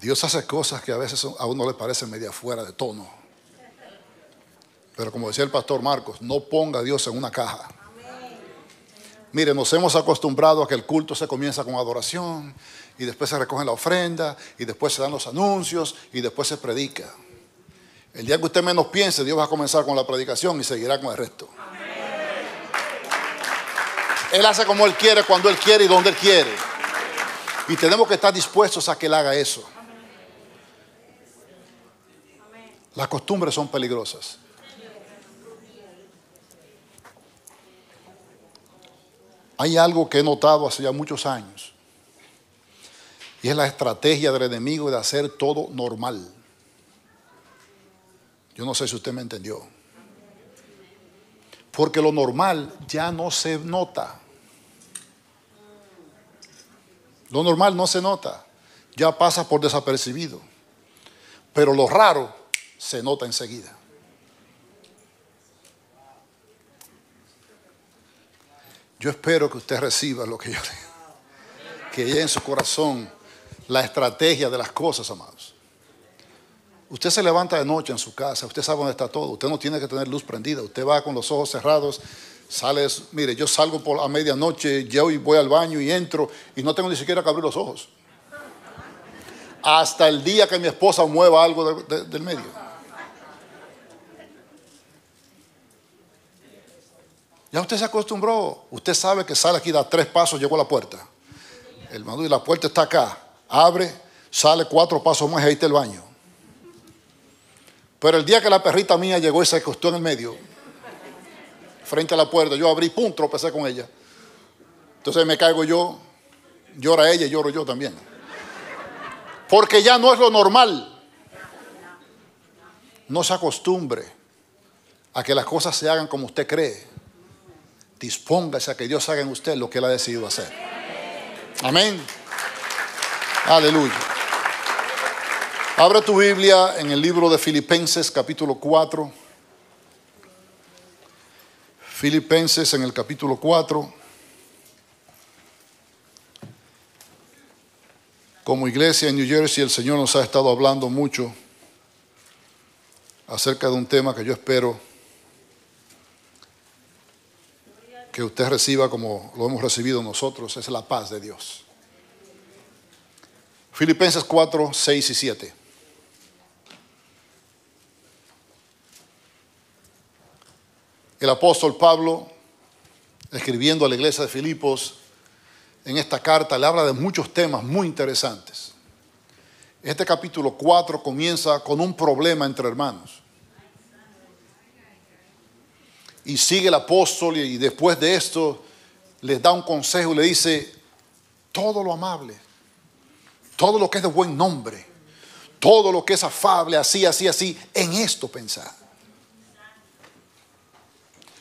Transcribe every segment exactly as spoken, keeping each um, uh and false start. Dios hace cosas que a veces a uno le parecen media fuera de tono. Pero como decía el pastor Marcos, no ponga a Dios en una caja. Mire, nos hemos acostumbrado a que el culto se comienza con adoración y después se recoge la ofrenda y después se dan los anuncios y después se predica. El día que usted menos piense, Dios va a comenzar con la predicación y seguirá con el resto. Él hace como Él quiere, cuando Él quiere y donde Él quiere. Y tenemos que estar dispuestos a que Él haga eso. Las costumbres son peligrosas. Hay algo que he notado hace ya muchos años, y es la estrategia del enemigo de hacer todo normal. Yo no sé si usted me entendió. Porque lo normal ya no se nota. Lo normal no se nota. Ya pasa por desapercibido. Pero lo raro se nota enseguida. Yo espero que usted reciba lo que yo le, que llegue en su corazón la estrategia de las cosas, amados. Usted se levanta de noche en su casa, usted sabe dónde está todo, usted no tiene que tener luz prendida, usted va con los ojos cerrados, sale, mire, yo salgo por a medianoche, yo voy al baño y entro y no tengo ni siquiera que abrir los ojos. Hasta el día que mi esposa mueva algo de, de, del medio. Ya usted se acostumbró, usted sabe que sale aquí, da tres pasos, llegó a la puerta. El mando y la puerta está acá, abre, sale cuatro pasos más y ahí está el baño. Pero el día que la perrita mía llegó y se acostó en el medio, frente a la puerta, yo abrí, pum, tropecé con ella. Entonces me caigo yo, llora ella y lloro yo también. Porque ya no es lo normal. No se acostumbre a que las cosas se hagan como usted cree. Dispóngase a que Dios haga en usted lo que Él ha decidido hacer. Amén. Aleluya. Abre tu Biblia en el libro de Filipenses capítulo cuatro. Filipenses en el capítulo cuatro. Como iglesia en New Jersey, el Señor nos ha estado hablando mucho acerca de un tema que yo espero que usted reciba como lo hemos recibido nosotros. Es la paz de Dios. Filipenses cuatro, seis y siete. El apóstol Pablo, escribiendo a la iglesia de Filipos, en esta carta le habla de muchos temas muy interesantes. Este capítulo cuatro comienza con un problema entre hermanos. Y sigue el apóstol y después de esto les da un consejo y le dice, todo lo amable, todo lo que es de buen nombre, todo lo que es afable, así, así, así, en esto pensad.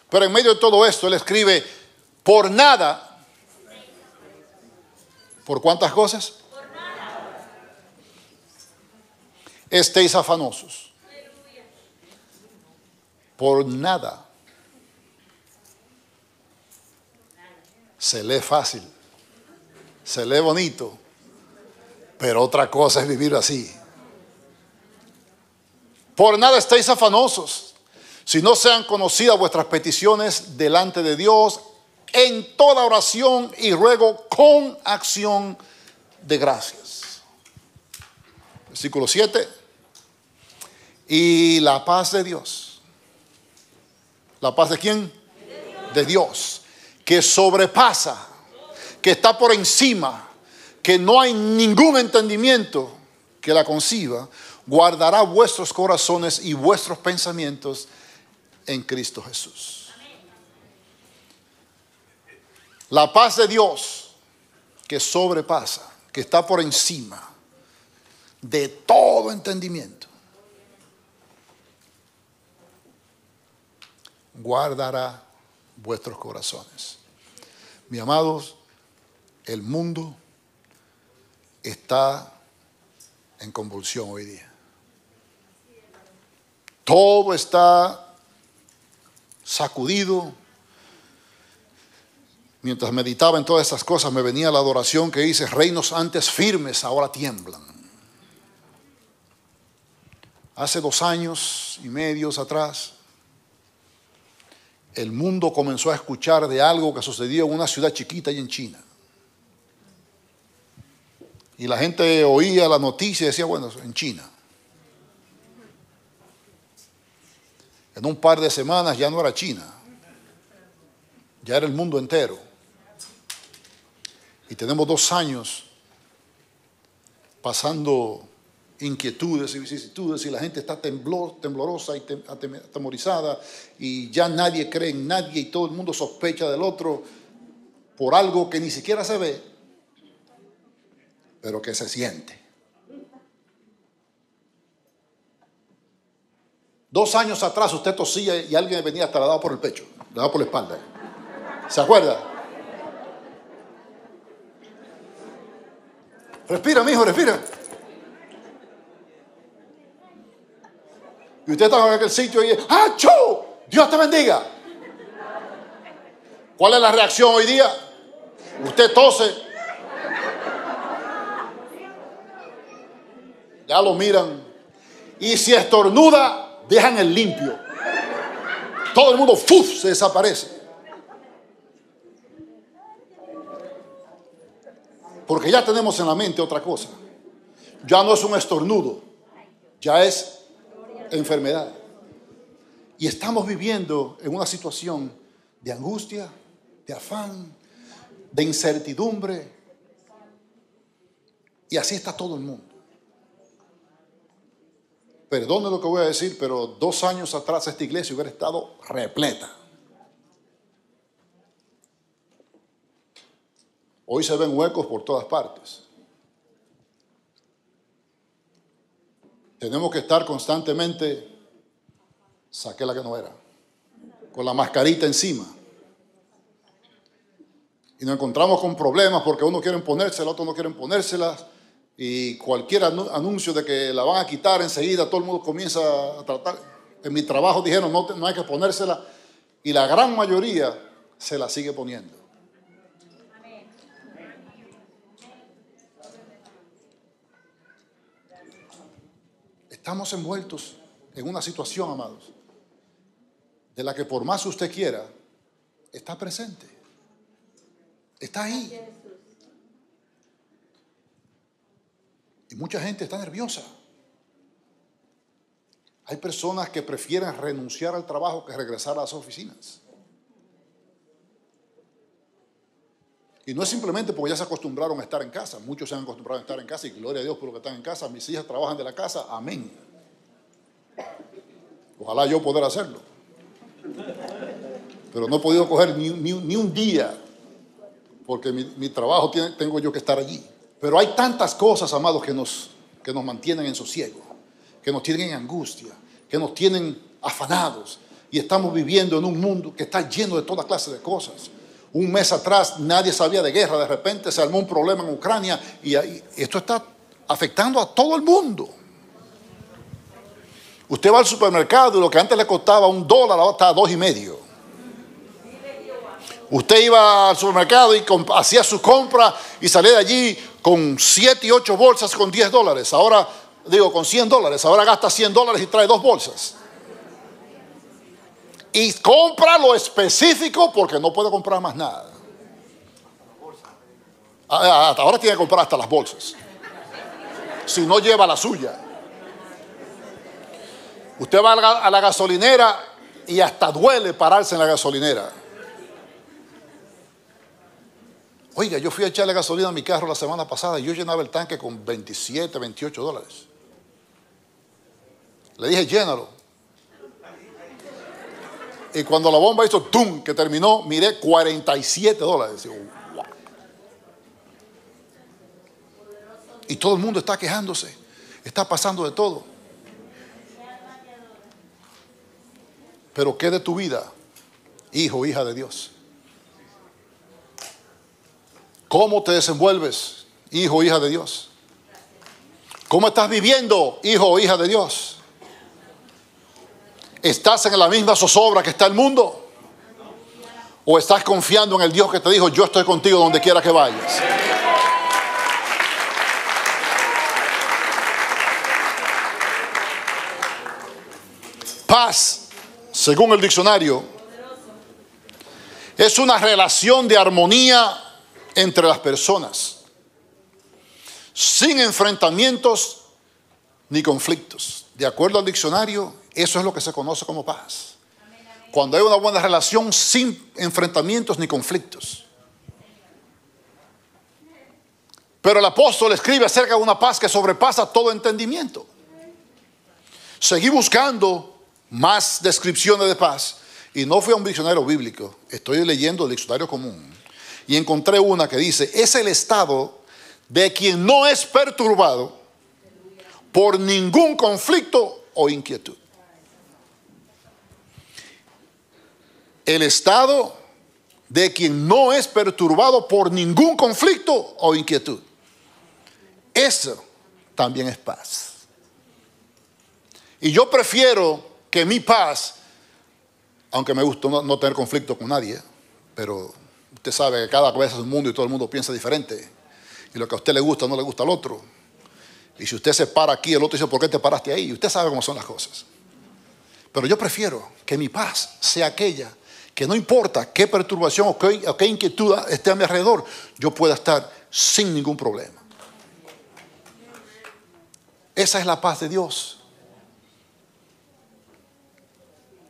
Pero en medio de todo esto, él escribe, por nada. ¿Por cuántas cosas? Por nada. Estéis afanosos. Aleluya. Por nada. Se lee fácil. Se lee bonito. Pero otra cosa es vivir así. Por nada estéis afanosos, si no sean conocidas vuestras peticiones delante de Dios en toda oración y ruego con acción de gracias. Versículo siete. Y la paz de Dios. ¿La paz de quién? De Dios. De Dios. Que sobrepasa, que está por encima, que no hay ningún entendimiento que la conciba, guardará vuestros corazones y vuestros pensamientos en Cristo Jesús. La paz de Dios que sobrepasa, que está por encima de todo entendimiento, guardará vuestros corazones. Mis amados, el mundo está en convulsión hoy día. Todo está sacudido. Mientras meditaba en todas estas cosas, me venía la adoración que hice: reinos antes firmes ahora tiemblan. Hace dos años y medio atrás, el mundo comenzó a escuchar de algo que sucedió en una ciudad chiquita y en China. Y la gente oía la noticia y decía, bueno, en China. En un par de semanas ya no era China, ya era el mundo entero. Y tenemos dos años pasando inquietudes y vicisitudes, y la gente está temblor, temblorosa y tem, atemorizada, y ya nadie cree en nadie, y todo el mundo sospecha del otro por algo que ni siquiera se ve, pero que se siente. Dos años atrás usted tosía y alguien venía hasta le daba por el pecho, le daba por la espalda. ¿Se acuerda? Respira, mijo, respira. Y usted está en aquel sitio y dice, ¡achú! ¡Dios te bendiga! ¿Cuál es la reacción hoy día? Usted tose. Ya lo miran. Y si estornuda, dejan el limpio. Todo el mundo, ¡fuf!, se desaparece. Porque ya tenemos en la mente otra cosa. Ya no es un estornudo. Ya es enfermedad. Y estamos viviendo en una situación de angustia, de afán, de incertidumbre. Y así está todo el mundo. Perdone lo que voy a decir, pero dos años atrás esta iglesia hubiera estado repleta. Hoy se ven huecos por todas partes. Tenemos que estar constantemente, saqué la que no era, con la mascarita encima. Y nos encontramos con problemas porque uno quiere ponérsela, otro no quiere ponérsela. Y cualquier anuncio de que la van a quitar enseguida, todo el mundo comienza a tratar. En mi trabajo dijeron, no, no hay que ponérsela. Y la gran mayoría se la sigue poniendo. Estamos envueltos en una situación, amados, de la que por más usted quiera, está presente. Está ahí. Y mucha gente está nerviosa. Hay personas que prefieren renunciar al trabajo que regresar a las oficinas. Y no es simplemente porque ya se acostumbraron a estar en casa. Muchos se han acostumbrado a estar en casa y gloria a Dios por los que están en casa. Mis hijas trabajan de la casa. Amén. Ojalá yo pudiera hacerlo. Pero no he podido coger ni, ni, ni un día porque mi, mi trabajo tiene, tengo yo que estar allí. Pero hay tantas cosas, amados, que nos, que nos mantienen en sosiego, que nos tienen en angustia, que nos tienen afanados. Y estamos viviendo en un mundo que está lleno de toda clase de cosas. Un mes atrás nadie sabía de guerra, de repente se armó un problema en Ucrania y esto está afectando a todo el mundo. Usted va al supermercado y lo que antes le costaba un dólar ahora está a dos y medio. Usted iba al supermercado y hacía su compra y salía de allí con siete y ocho bolsas con diez dólares. Ahora, digo, con cien dólares. Ahora gasta cien dólares y trae dos bolsas. Y compra lo específico porque no puede comprar más nada. Hasta ahora tiene que comprar hasta las bolsas. Si no lleva la suya. Usted va a la gasolinera y hasta duele pararse en la gasolinera. Oiga, yo fui a echarle gasolina a mi carro la semana pasada y yo llenaba el tanque con veintisiete, veintiocho dólares. Le dije, llénalo. Y cuando la bomba hizo ¡tum!, que terminó, miré cuarenta y siete dólares. ¡Wow! Y todo el mundo está quejándose. Está pasando de todo. Pero ¿qué de tu vida, hijo, hija de Dios? ¿Cómo te desenvuelves, hijo, hija de Dios? ¿Cómo estás viviendo, hijo o hija de Dios? ¿Estás en la misma zozobra que está el mundo? ¿O estás confiando en el Dios que te dijo, yo estoy contigo donde quiera que vayas? Paz, según el diccionario, es una relación de armonía entre las personas, sin enfrentamientos ni conflictos. De acuerdo al diccionario, eso es lo que se conoce como paz. Cuando hay una buena relación sin enfrentamientos ni conflictos. Pero el apóstol escribe acerca de una paz que sobrepasa todo entendimiento. Seguí buscando más descripciones de paz y no fui a un diccionario bíblico, estoy leyendo el diccionario común y encontré una que dice: es el estado de quien no es perturbado por ningún conflicto o inquietud. El estado de quien no es perturbado por ningún conflicto o inquietud. Eso también es paz. Y yo prefiero que mi paz, aunque me gusta no, no tener conflicto con nadie, pero usted sabe que cada cabeza es un mundo y todo el mundo piensa diferente. Y lo que a usted le gusta no le gusta al otro. Y si usted se para aquí, el otro dice: ¿por qué te paraste ahí? Y usted sabe cómo son las cosas. Pero yo prefiero que mi paz sea aquella que no importa qué perturbación o qué, o qué inquietud esté a mi alrededor, yo pueda estar sin ningún problema. Esa es la paz de Dios.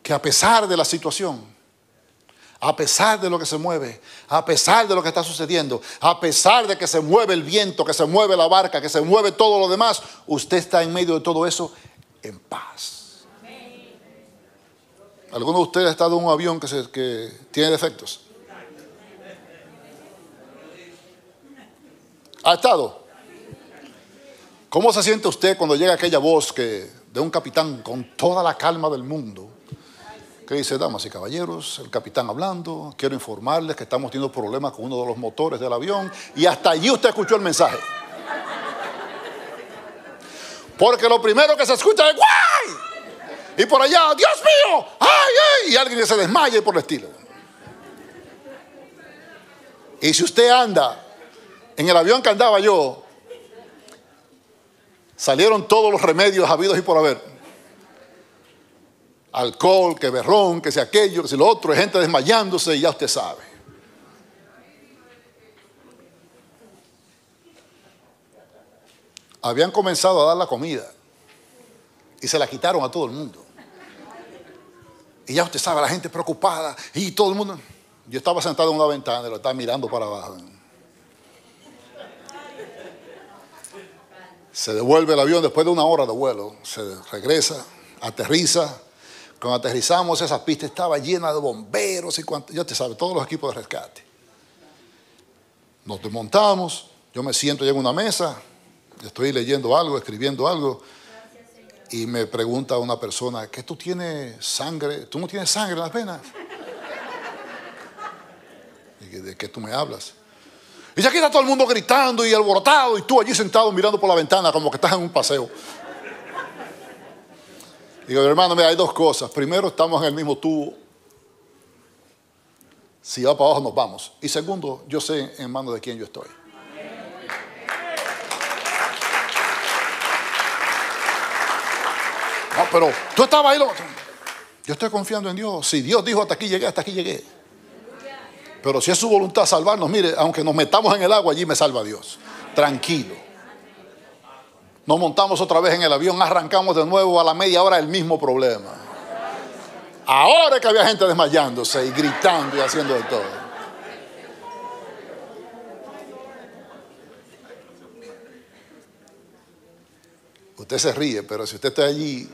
Que a pesar de la situación, a pesar de lo que se mueve, a pesar de lo que está sucediendo, a pesar de que se mueve el viento, que se mueve la barca, que se mueve todo lo demás, usted está en medio de todo eso en paz. ¿Alguno de ustedes ha estado en un avión que, se, que tiene defectos? ¿Ha estado? ¿Cómo se siente usted cuando llega aquella voz que, de un capitán con toda la calma del mundo, que dice: damas y caballeros, el capitán hablando, quiero informarles que estamos teniendo problemas con uno de los motores del avión? Y hasta allí usted escuchó el mensaje. Porque lo primero que se escucha es ¡guay! Y por allá, ¡Dios mío! ¡Ay, ay! Y alguien se desmaya y por el estilo. Y si usted anda en el avión que andaba yo, salieron todos los remedios habidos y por haber. Alcohol, que berrón, que sea aquello, que sea lo otro, hay gente desmayándose y ya usted sabe. Habían comenzado a dar la comida y se la quitaron a todo el mundo. Y ya usted sabe, la gente preocupada y todo el mundo. Yo estaba sentado en una ventana y lo estaba mirando para abajo. Se devuelve el avión después de una hora de vuelo, se regresa, aterriza. Cuando aterrizamos, esa pista estaba llena de bomberos y cuantos, ya te sabes, todos los equipos de rescate. Nos desmontamos, yo me siento, llego a una mesa, estoy leyendo algo, escribiendo algo, y me pregunta una persona: ¿qué tú tienes sangre? ¿Tú no tienes sangre en las venas? ¿De qué tú me hablas? Y aquí está todo el mundo gritando y alborotado, y tú allí sentado mirando por la ventana como que estás en un paseo. Digo: hermano, mira, hay dos cosas. Primero, estamos en el mismo tubo. Si va para abajo, nos vamos. Y segundo, yo sé en manos de quién yo estoy. No, pero tú estabas ahí. Lo... Yo estoy confiando en Dios. Si Dios dijo hasta aquí llegué, hasta aquí llegué. Pero si es su voluntad salvarnos, mire, aunque nos metamos en el agua, allí me salva Dios. Tranquilo. Nos montamos otra vez en el avión, arrancamos de nuevo a la media hora, el mismo problema. Ahora es que había gente desmayándose y gritando y haciendo de todo. Usted se ríe, pero si usted está allí,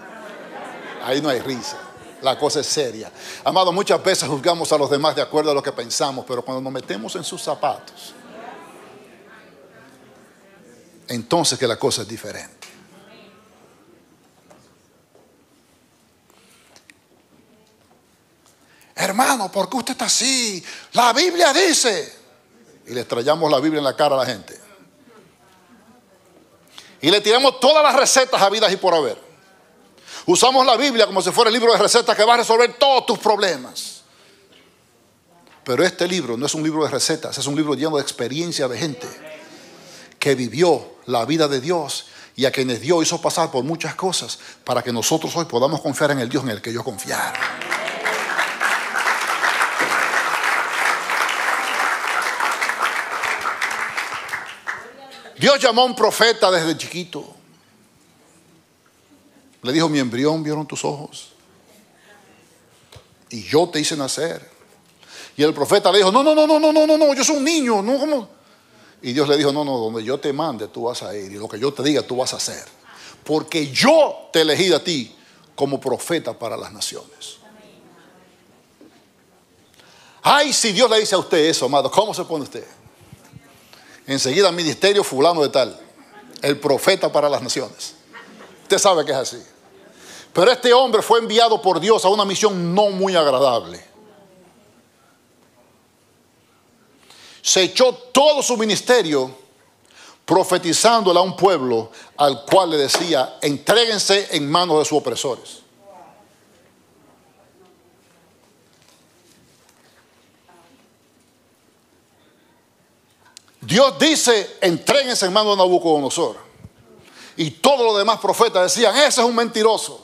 ahí no hay risa. La cosa es seria. Amado, muchas veces juzgamos a los demás de acuerdo a lo que pensamos, pero cuando nos metemos en sus zapatos, entonces que la cosa es diferente. Hermano, ¿por qué usted está así? La Biblia dice. Y le estrellamos la Biblia en la cara a la gente. Y le tiramos todas las recetas habidas y por haber. Usamos la Biblia como si fuera el libro de recetas que va a resolver todos tus problemas. Pero este libro no es un libro de recetas, es un libro lleno de experiencia de gente que vivió la vida de Dios y a quienes Dios hizo pasar por muchas cosas para que nosotros hoy podamos confiar en el Dios en el que yo confiara. Dios llamó a un profeta desde chiquito. Le dijo: mi embrión vieron tus ojos y yo te hice nacer. Y el profeta le dijo: no, no, no, no, no, no, no, yo soy un niño, no, ¿cómo? Y Dios le dijo: no, no, donde yo te mande tú vas a ir, y lo que yo te diga tú vas a hacer, porque yo te elegí a ti como profeta para las naciones. Ay, si Dios le dice a usted eso, amado, ¿cómo se pone usted? Enseguida: ministerio fulano de tal, el profeta para las naciones. Usted sabe que es así. Pero este hombre fue enviado por Dios a una misión no muy agradable. Se echó todo su ministerio profetizándole a un pueblo al cual le decía: entréguense en manos de sus opresores. Dios dice: entréguense en manos de Nabucodonosor. Y todos los demás profetas decían: ese es un mentiroso.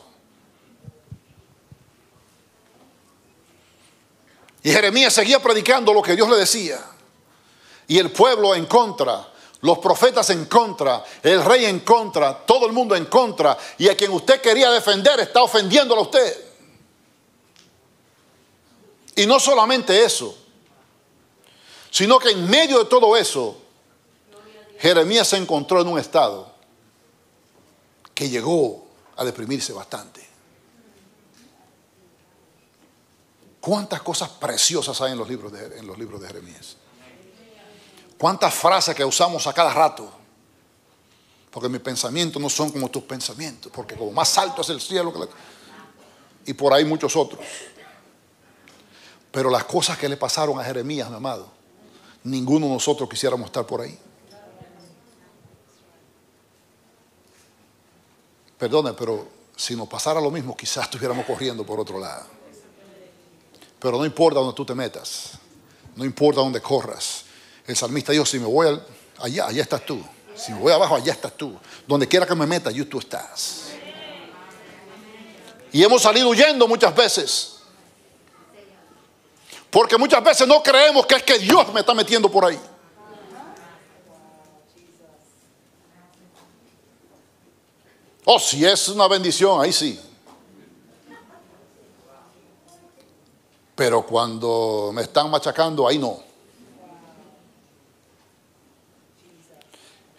Y Jeremías seguía predicando lo que Dios le decía. Y el pueblo en contra, los profetas en contra, el rey en contra, todo el mundo en contra. Y a quien usted quería defender está ofendiéndolo a usted. Y no solamente eso, sino que en medio de todo eso, Jeremías se encontró en un estado que llegó a deprimirse bastante. ¿Cuántas cosas preciosas hay en los libros de, en los libros de Jeremías? ¿Cuántas frases que usamos a cada rato? Porque mis pensamientos no son como tus pensamientos, porque como más alto es el cielo que la... Y por ahí muchos otros. Pero las cosas que le pasaron a Jeremías, mi amado, ninguno de nosotros quisiéramos estar por ahí. Perdone, pero si nos pasara lo mismo, quizás estuviéramos corriendo por otro lado. Pero no importa donde tú te metas, no importa donde corras. El salmista dijo: si me voy al, allá, allá estás tú. Si me voy abajo, allá estás tú. Donde quiera que me meta, allí tú estás. Y hemos salido huyendo muchas veces, porque muchas veces no creemos que es que Dios me está metiendo por ahí. Oh, si es una bendición, ahí sí. Pero cuando me están machacando, ahí no.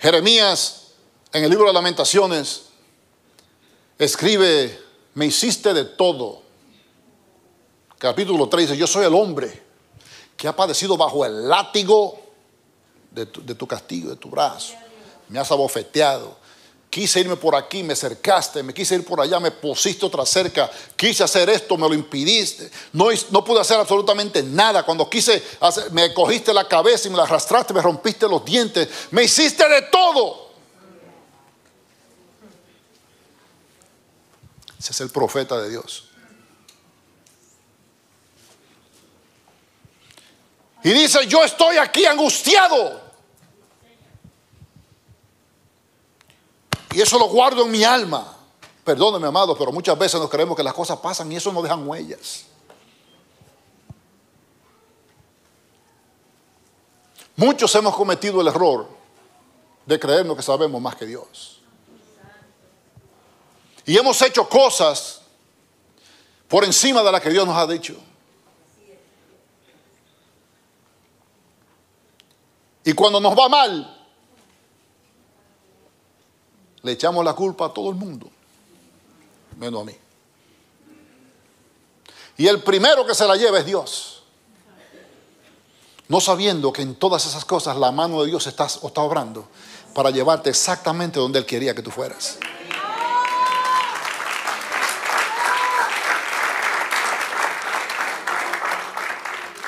Jeremías, en el libro de Lamentaciones, escribe: me hiciste de todo. Capítulo tres dice: yo soy el hombre que ha padecido bajo el látigo de tu, de tu castigo, de tu brazo. Me has abofeteado. Quise irme por aquí, me cercaste, me quise ir por allá, me pusiste otra cerca, quise hacer esto, me lo impidiste, no, no pude hacer absolutamente nada. Cuando quise hacer, me cogiste la cabeza y me la arrastraste, me rompiste los dientes, me hiciste de todo. Ese es el profeta de Dios. Y dice: yo estoy aquí angustiado. Y eso lo guardo en mi alma. Perdónenme, amados, pero muchas veces nos creemos que las cosas pasan y eso no dejan huellas. Muchos hemos cometido el error de creernos que sabemos más que Dios. Y hemos hecho cosas por encima de las que Dios nos ha dicho. Y cuando nos va mal, le echamos la culpa a todo el mundo, menos a mí. Y el primero que se la lleva es Dios. No sabiendo que en todas esas cosas la mano de Dios está, está obrando para llevarte exactamente donde Él quería que tú fueras.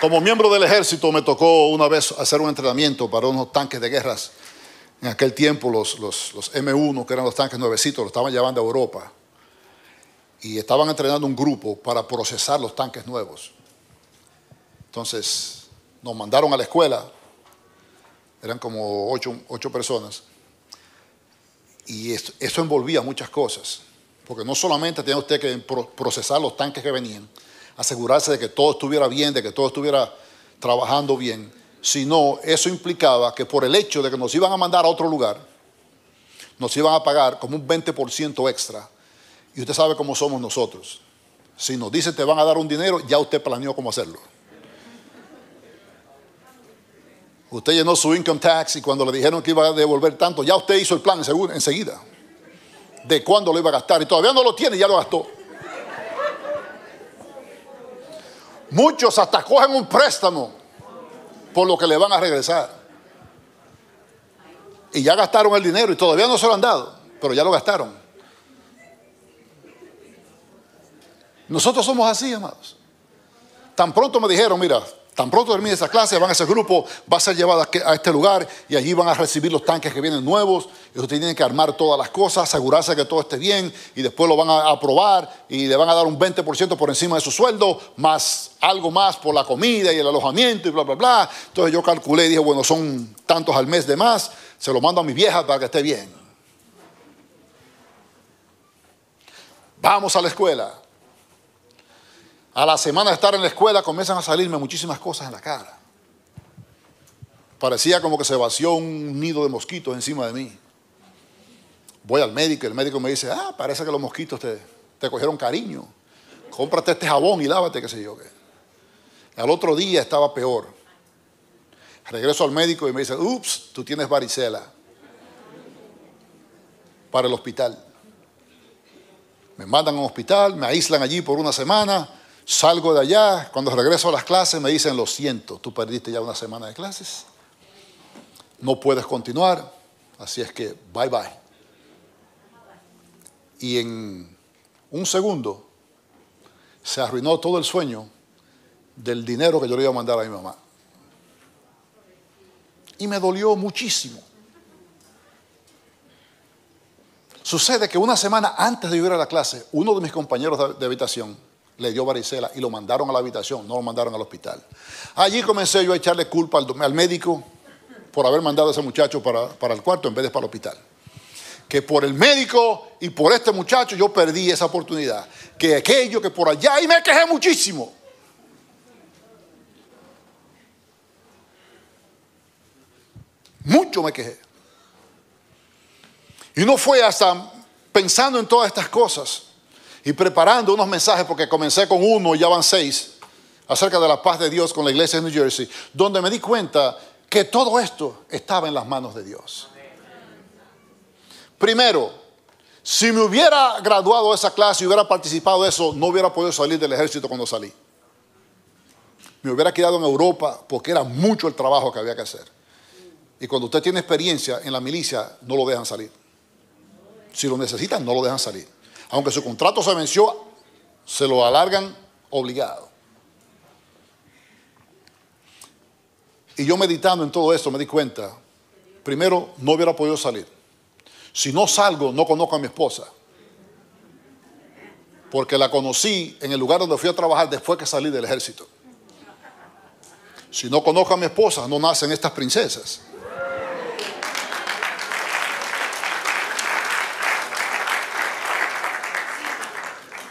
Como miembro del ejército me tocó una vez hacer un entrenamiento para unos tanques de guerras. En aquel tiempo los, los, los eme uno, que eran los tanques nuevecitos, los estaban llevando a Europa. Y estaban entrenando un grupo para procesar los tanques nuevos. Entonces nos mandaron a la escuela. Eran como ocho, ocho personas. Y eso, eso envolvía muchas cosas, porque no solamente tenía usted que procesar los tanques que venían, asegurarse de que todo estuviera bien, de que todo estuviera trabajando bien, sino eso implicaba que por el hecho de que nos iban a mandar a otro lugar, nos iban a pagar como un veinte por ciento extra. Y usted sabe cómo somos nosotros. Si nos dicen te van a dar un dinero, ya usted planeó cómo hacerlo. Usted llenó su income tax y cuando le dijeron que iba a devolver tanto, ya usted hizo el plan enseguida de cuándo lo iba a gastar, y todavía no lo tiene, ya lo gastó. Muchos hasta cogen un préstamo por lo que le van a regresar, y ya gastaron el dinero y todavía no se lo han dado, pero ya lo gastaron. Nosotros somos así, amados. Tan pronto me dijeron, mira, tan pronto termine esa clase, van a ese grupo, va a ser llevada a este lugar y allí van a recibir los tanques que vienen nuevos. Y ustedes tienen que armar todas las cosas, asegurarse que todo esté bien, y después lo van a aprobar y le van a dar un veinte por ciento por encima de su sueldo, más algo más por la comida y el alojamiento y bla, bla, bla. Entonces yo calculé y dije, bueno, son tantos al mes de más, se lo mando a mi vieja para que esté bien. Vamos a la escuela. A la semana de estar en la escuela comienzan a salirme muchísimas cosas en la cara. Parecía como que se vació un nido de mosquitos encima de mí. Voy al médico y el médico me dice, ah, parece que los mosquitos te, te cogieron cariño. Cómprate este jabón y lávate, qué sé yo qué. Al otro día estaba peor. Regreso al médico y me dice, ups, tú tienes varicela. Para el hospital. Me mandan a un hospital, me aíslan allí por una semana. Salgo de allá, cuando regreso a las clases me dicen, lo siento, tú perdiste ya una semana de clases, no puedes continuar, así es que bye bye. Y en un segundo se arruinó todo el sueño del dinero que yo le iba a mandar a mi mamá. Y me dolió muchísimo. Sucede que una semana antes de ir a la clase, uno de mis compañeros de habitación le dio varicela y lo mandaron a la habitación, no lo mandaron al hospital. Allí comencé yo a echarle culpa al, al médico por haber mandado a ese muchacho para, para el cuarto en vez de para el hospital. Que por el médico y por este muchacho yo perdí esa oportunidad. Que aquello, que por allá, y me quejé muchísimo. Mucho me quejé. Y no fue hasta pensando en todas estas cosas y preparando unos mensajes, porque comencé con uno y ya van seis, acerca de la paz de Dios con la iglesia de New Jersey, donde me di cuenta que todo esto estaba en las manos de Dios. Primero, si me hubiera graduado de esa clase y hubiera participado de eso, no hubiera podido salir del ejército cuando salí. Me hubiera quedado en Europa porque era mucho el trabajo que había que hacer. Y cuando usted tiene experiencia en la milicia, no lo dejan salir. Si lo necesitan, no lo dejan salir. Aunque su contrato se venció, se lo alargan obligado. Y yo meditando en todo esto me di cuenta, primero, no hubiera podido salir. Si no salgo, no conozco a mi esposa. Porque la conocí en el lugar donde fui a trabajar después que salí del ejército. Si no conozco a mi esposa, no nacen estas princesas.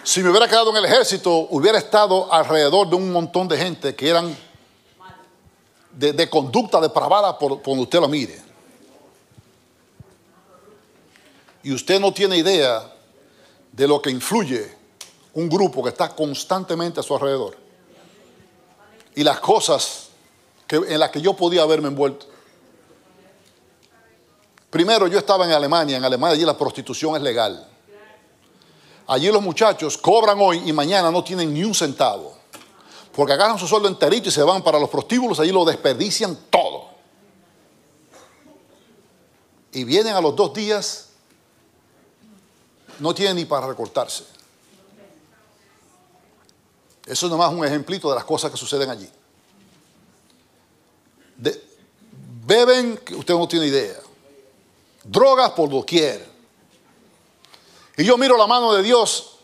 Si me hubiera quedado en el ejército, hubiera estado alrededor de un montón de gente que eran de, de conducta depravada, por, por donde usted lo mire. Y usted no tiene idea de lo que influye un grupo que está constantemente a su alrededor. Y las cosas que, en las que yo podía haberme envuelto. Primero, yo estaba en Alemania. En Alemania allí la prostitución es legal. Allí los muchachos cobran hoy y mañana no tienen ni un centavo, porque agarran su sueldo enterito y se van para los prostíbulos. Allí lo desperdician todo. Y vienen a los dos días, no tienen ni para recortarse. Eso es nomás un ejemplito de las cosas que suceden allí. De, beben, que usted no tiene idea. Drogas por doquier. Y yo miro la mano de Dios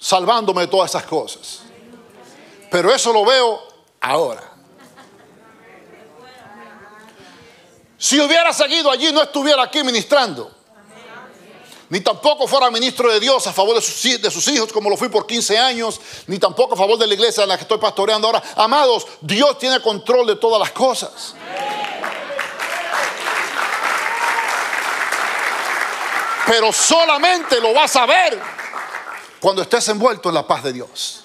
salvándome de todas esas cosas. Pero eso lo veo ahora. Si hubiera seguido allí, no estuviera aquí ministrando. ni tampoco fuera ministro de Dios a favor de sus, de sus hijos, como lo fui por quince años, ni tampoco a favor de la iglesia en la que estoy pastoreando ahora. Amados, Dios tiene control de todas las cosas. Pero solamente lo vas a ver cuando estés envuelto en la paz de Dios.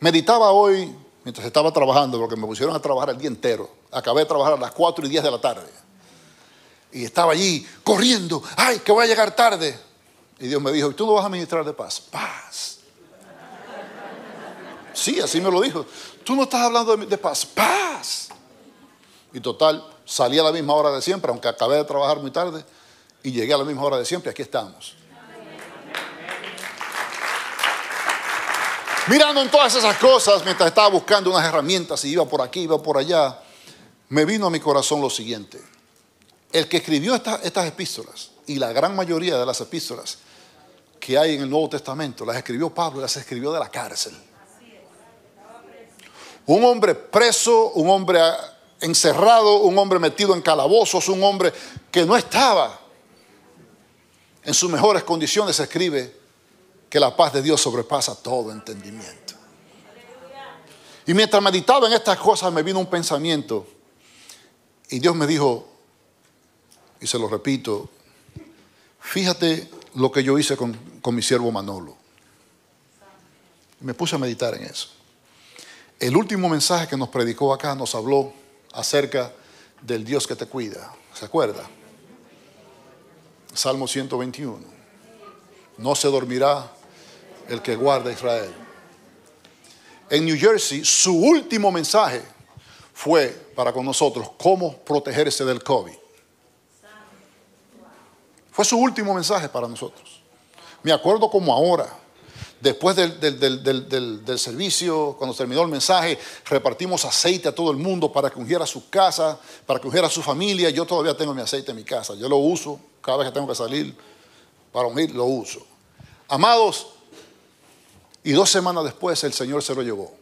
Meditaba hoy, mientras estaba trabajando, porque me pusieron a trabajar el día entero. Acabé de trabajar a las cuatro y diez de la tarde. Y estaba allí corriendo. ¡Ay, que voy a llegar tarde! Y Dios me dijo, ¿y tú no vas a ministrar de paz? Paz. Sí, así me lo dijo. Tú no estás hablando de, de paz. Paz. Y total, salí a la misma hora de siempre, aunque acabé de trabajar muy tarde. Y llegué a la misma hora de siempre. Aquí estamos. Mirando en todas esas cosas, mientras estaba buscando unas herramientas y iba por aquí, iba por allá, me vino a mi corazón lo siguiente. El que escribió esta, estas epístolas, y la gran mayoría de las epístolas que hay en el Nuevo Testamento, las escribió Pablo, las escribió de la cárcel. Un hombre preso, un hombre encerrado, un hombre metido en calabozos, un hombre que no estaba en sus mejores condiciones, escribe que la paz de Dios sobrepasa todo entendimiento. Y mientras meditaba en estas cosas me vino un pensamiento. Y Dios me dijo, y se lo repito, fíjate lo que yo hice con, con mi siervo Manolo. Me puse a meditar en eso. El último mensaje que nos predicó acá nos habló acerca del Dios que te cuida. ¿Se acuerda? Salmo ciento veintiuno. No se dormirá el que guarda a Israel. En New Jersey, su último mensaje fue para con nosotros cómo protegerse del COVID. Fue su último mensaje para nosotros. Me acuerdo como ahora, después del, del, del, del, del, del servicio, cuando terminó el mensaje, repartimos aceite a todo el mundo para que ungiera su casa, para que ungiera su familia. Yo todavía tengo mi aceite en mi casa. Yo lo uso cada vez que tengo que salir para unir, lo uso. Amados, y dos semanas después el Señor se lo llevó.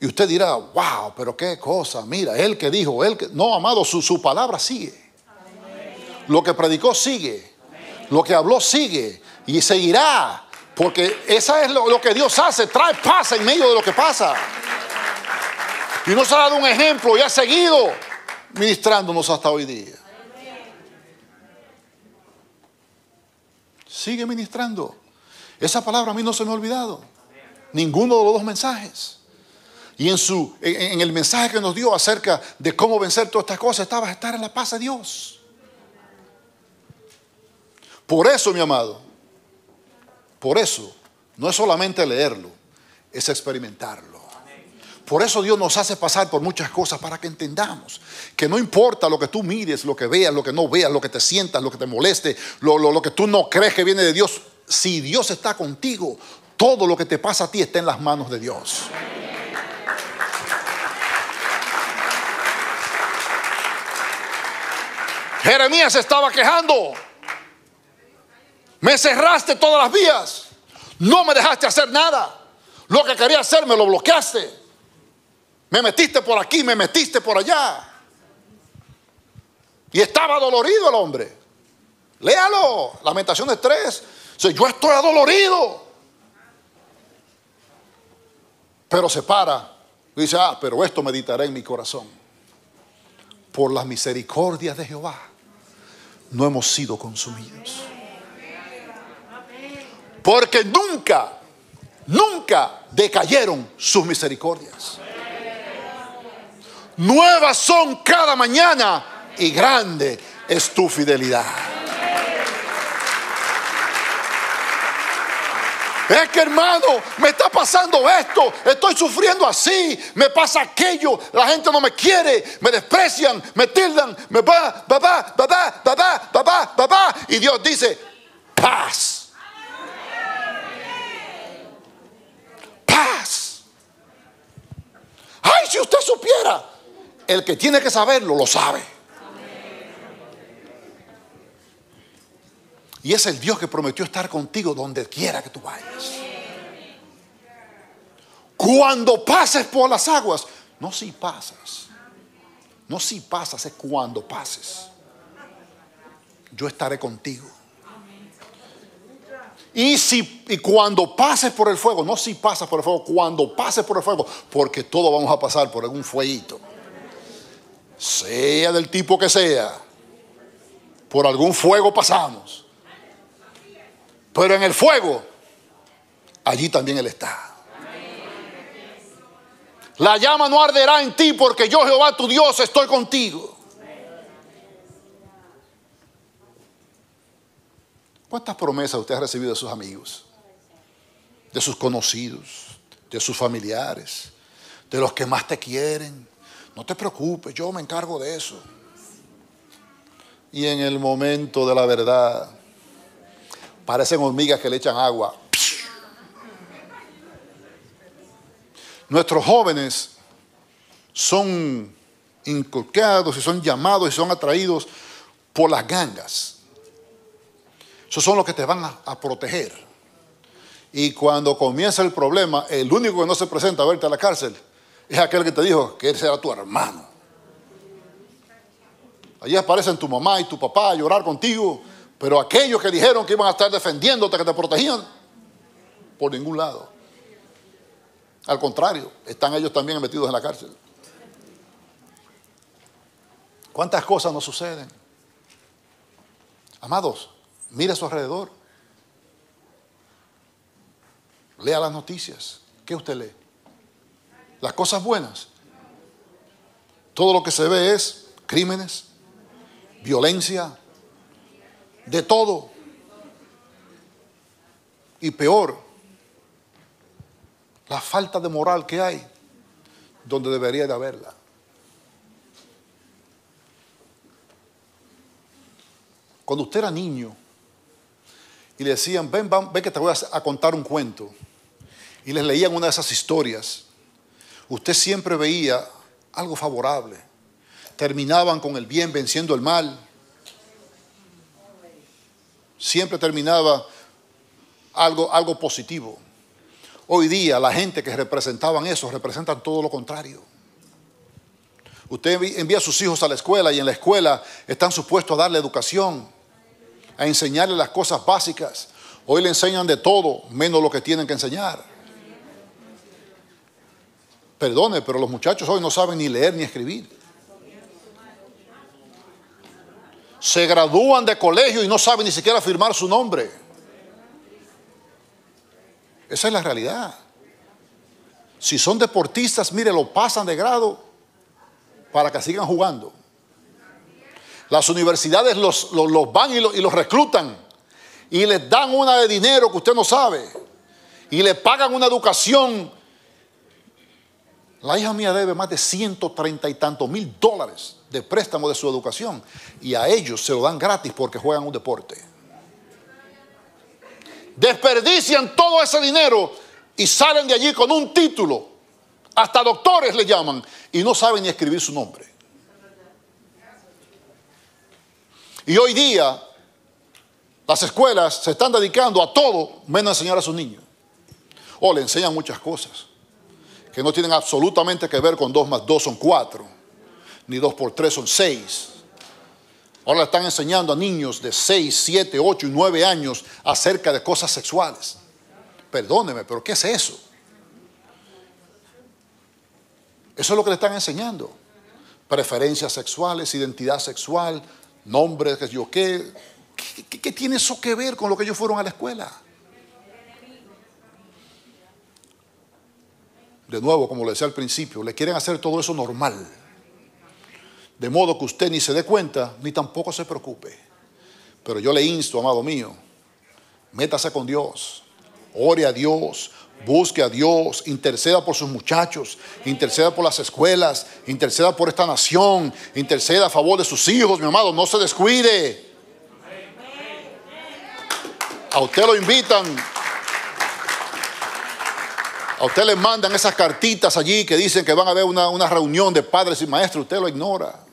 Y usted dirá, wow, pero qué cosa, mira, él que dijo, él que... No, amado, su, su palabra sigue. Amén. Lo que predicó sigue. Amén. Lo que habló sigue. Y seguirá. Porque esa es lo, lo que Dios hace. Trae paz en medio de lo que pasa. Y nos ha dado un ejemplo y ha seguido ministrándonos hasta hoy día. Sigue ministrando. Esa palabra a mí no se me ha olvidado. Ninguno de los dos mensajes. Y en, su, en el mensaje que nos dio acerca de cómo vencer todas estas cosas, estaba estar en la paz de Dios. Por eso, mi amado, por eso, no es solamente leerlo, es experimentarlo. Por eso Dios nos hace pasar por muchas cosas para que entendamos que no importa lo que tú mires, lo que veas, lo que no veas, lo que te sientas, lo que te moleste, lo, lo, lo que tú no crees que viene de Dios. Si Dios está contigo, todo lo que te pasa a ti está en las manos de Dios. Jeremías estaba quejando. Me cerraste todas las vías. No me dejaste hacer nada. Lo que quería hacer me lo bloqueaste. Me metiste por aquí, me metiste por allá. Y estaba dolorido el hombre. Léalo. Lamentaciones tres. Dice, yo estoy adolorido. Pero se para. Dice, ah, pero esto meditaré en mi corazón. Por las misericordias de Jehová no hemos sido consumidos, porque nunca, nunca decayeron sus misericordias. Nuevas son cada mañana y grande es tu fidelidad. Es que, hermano, me está pasando esto, estoy sufriendo así, me pasa aquello, la gente no me quiere, me desprecian, me tildan, me va, va, va, va, va, va, va, va, va, va, va. Y Dios dice, paz. Paz. Ay, si usted supiera, el que tiene que saberlo, lo sabe. Y es el Dios que prometió estar contigo donde quiera que tú vayas. Cuando pases por las aguas, no si pasas, No si pasas, es cuando pases. Yo estaré contigo. Y, si, y cuando pases por el fuego, no si pasas por el fuego, cuando pases por el fuego, porque todos vamos a pasar por algún fueguito, sea del tipo que sea, por algún fuego pasamos. Pero en el fuego, allí también Él está. La llama no arderá en ti, porque yo, Jehová tu Dios, estoy contigo. ¿Cuántas promesas usted ha recibido de sus amigos, de sus conocidos, de sus familiares, de los que más te quieren? No te preocupes, yo me encargo de eso. Y en el momento de la verdad, parecen hormigas que le echan agua. Nuestros jóvenes son inculcados y son llamados y son atraídos por las gangas. Esos son los que te van a, a proteger. Y cuando comienza el problema, el único que no se presenta a verte a la cárcel es aquel que te dijo que él será tu hermano. Allí aparecen tu mamá y tu papá a llorar contigo, pero aquellos que dijeron que iban a estar defendiéndote, que te protegían, por ningún lado. Al contrario, están ellos también metidos en la cárcel. ¿Cuántas cosas nos suceden? Amados, mira a su alrededor. Lea las noticias. ¿Qué usted lee? Las cosas buenas. Todo lo que se ve es crímenes, violencia, de todo. Y peor, la falta de moral que hay donde debería de haberla. Cuando usted era niño y le decían, ven, ven que te voy a contar un cuento, y les leían una de esas historias, usted siempre veía algo favorable. Terminaban con el bien venciendo el mal. Siempre terminaba algo, algo positivo. Hoy día la gente que representaban eso representan todo lo contrario. Usted envía a sus hijos a la escuela y en la escuela están supuestos a darle educación, a enseñarle las cosas básicas. Hoy le enseñan de todo menos lo que tienen que enseñar. Perdone, pero los muchachos hoy no saben ni leer ni escribir. Se gradúan de colegio y no saben ni siquiera firmar su nombre. Esa es la realidad. Si son deportistas, mire, lo pasan de grado para que sigan jugando. Las universidades los, los, los van y los, y los reclutan y les dan una de dinero que usted no sabe y le pagan una educación. La hija mía debe más de ciento treinta y tantos mil dólares de préstamo de su educación y a ellos se lo dan gratis porque juegan un deporte. Desperdician todo ese dinero y salen de allí con un título. Hasta doctores le llaman y no saben ni escribir su nombre. Y hoy día las escuelas se están dedicando a todo menos a enseñar a sus niños. O le enseñan muchas cosas que no tienen absolutamente que ver con dos más dos son cuatro, ni dos por tres son seis. Ahora están enseñando a niños de seis, siete, ocho y nueve años acerca de cosas sexuales. Perdóneme, pero ¿qué es eso? Eso es lo que le están enseñando. Preferencias sexuales, identidad sexual, nombres, qué yo qué. ¿Qué, qué, qué tiene eso que ver con lo que ellos fueron a la escuela? De nuevo, como le decía al principio, le quieren hacer todo eso normal. De modo que usted ni se dé cuenta, ni tampoco se preocupe. Pero yo le insto, amado mío, métase con Dios, ore a Dios, busque a Dios, interceda por sus muchachos, interceda por las escuelas, interceda por esta nación, interceda a favor de sus hijos, mi amado, no se descuide. A usted lo invitan, a usted le mandan esas cartitas allí que dicen que van a haber una, una reunión de padres y maestros, usted lo ignora.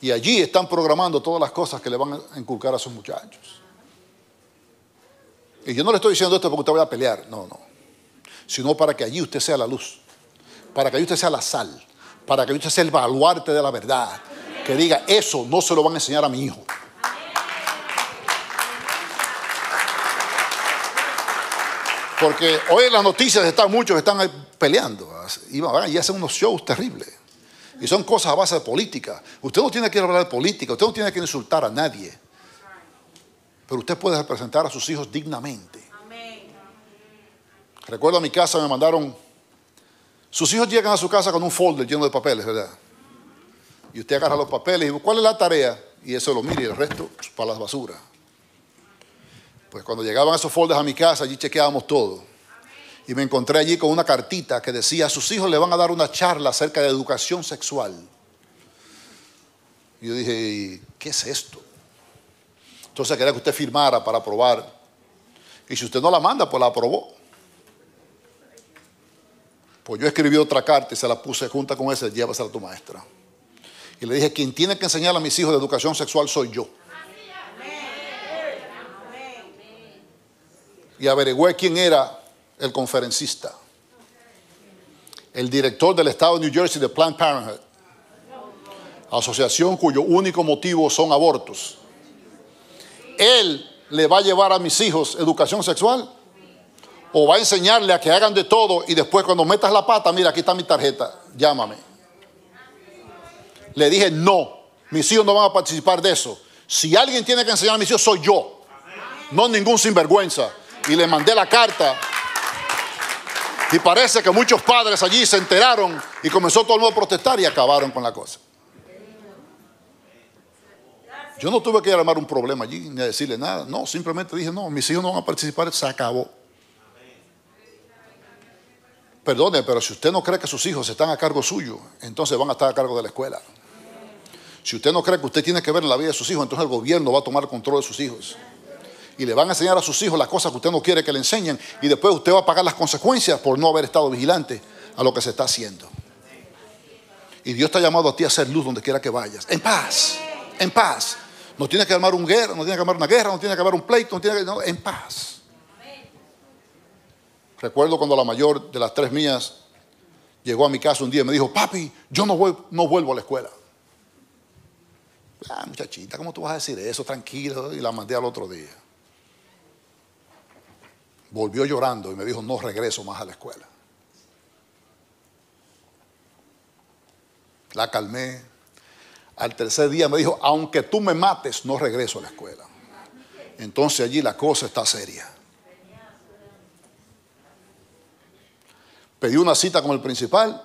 Y allí están programando todas las cosas que le van a inculcar a sus muchachos. Y yo no le estoy diciendo esto porque usted vaya a pelear, no, no. Sino para que allí usted sea la luz, para que allí usted sea la sal, para que usted sea el baluarte de la verdad. Que diga, eso no se lo van a enseñar a mi hijo. Porque hoy en las noticias están muchos que están peleando y van y hacen unos shows terribles. Y son cosas a base de política. Usted no tiene que hablar de política, usted no tiene que insultar a nadie. Pero usted puede representar a sus hijos dignamente. Amén. Recuerdo a mi casa, me mandaron. Sus hijos llegan a su casa con un folder lleno de papeles, ¿verdad? Y usted agarra los papeles y ¿cuál es la tarea? Y eso lo mira y el resto para las basuras. Pues cuando llegaban esos folders a mi casa, allí chequeábamos todo. Y me encontré allí con una cartita que decía, a sus hijos le van a dar una charla acerca de educación sexual. Y yo dije, ¿qué es esto? Entonces quería que usted firmara para aprobar. Y si usted no la manda, pues la aprobó. Pues yo escribí otra carta y se la puse junta con esa, llévasela a tu maestra. Y le dije, quien tiene que enseñar a mis hijos de educación sexual soy yo. Y averigüé quién era el conferencista. El director del estado de New Jersey de Planned Parenthood. Asociación cuyo único motivo son abortos. Él le va a llevar a mis hijos educación sexual. O va a enseñarle a que hagan de todo y después cuando metas la pata, mira, aquí está mi tarjeta, llámame. Le dije, no, mis hijos no van a participar de eso. Si alguien tiene que enseñar a mis hijos, soy yo. No ningún sinvergüenza. Y le mandé la carta. Y parece que muchos padres allí se enteraron y comenzó todo el mundo a protestar y acabaron con la cosa. Yo no tuve que armar un problema allí ni a decirle nada. No, simplemente dije, no, mis hijos no van a participar. Se acabó. Perdone, pero si usted no cree que sus hijos están a cargo suyo, entonces van a estar a cargo de la escuela. Si usted no cree que usted tiene que ver la vida de sus hijos, entonces el gobierno va a tomar control de sus hijos. Y le van a enseñar a sus hijos las cosas que usted no quiere que le enseñen. Y después usted va a pagar las consecuencias por no haber estado vigilante a lo que se está haciendo. Y Dios te ha llamado a ti a ser luz donde quiera que vayas. En paz, en paz. No tiene que armar una guerra, no tiene que armar una guerra, no tiene que armar un pleito, no tiene que, no, en paz. Recuerdo cuando la mayor de las tres mías llegó a mi casa un día y me dijo, papi, yo no, voy, no vuelvo a la escuela. Ah, muchachita, ¿cómo tú vas a decir eso? Tranquilo. Y la mandé al otro día. Volvió llorando y me dijo, no regreso más a la escuela. La calmé. Al tercer día me dijo, aunque tú me mates, no regreso a la escuela. Entonces allí la cosa está seria. Pedí una cita con el principal.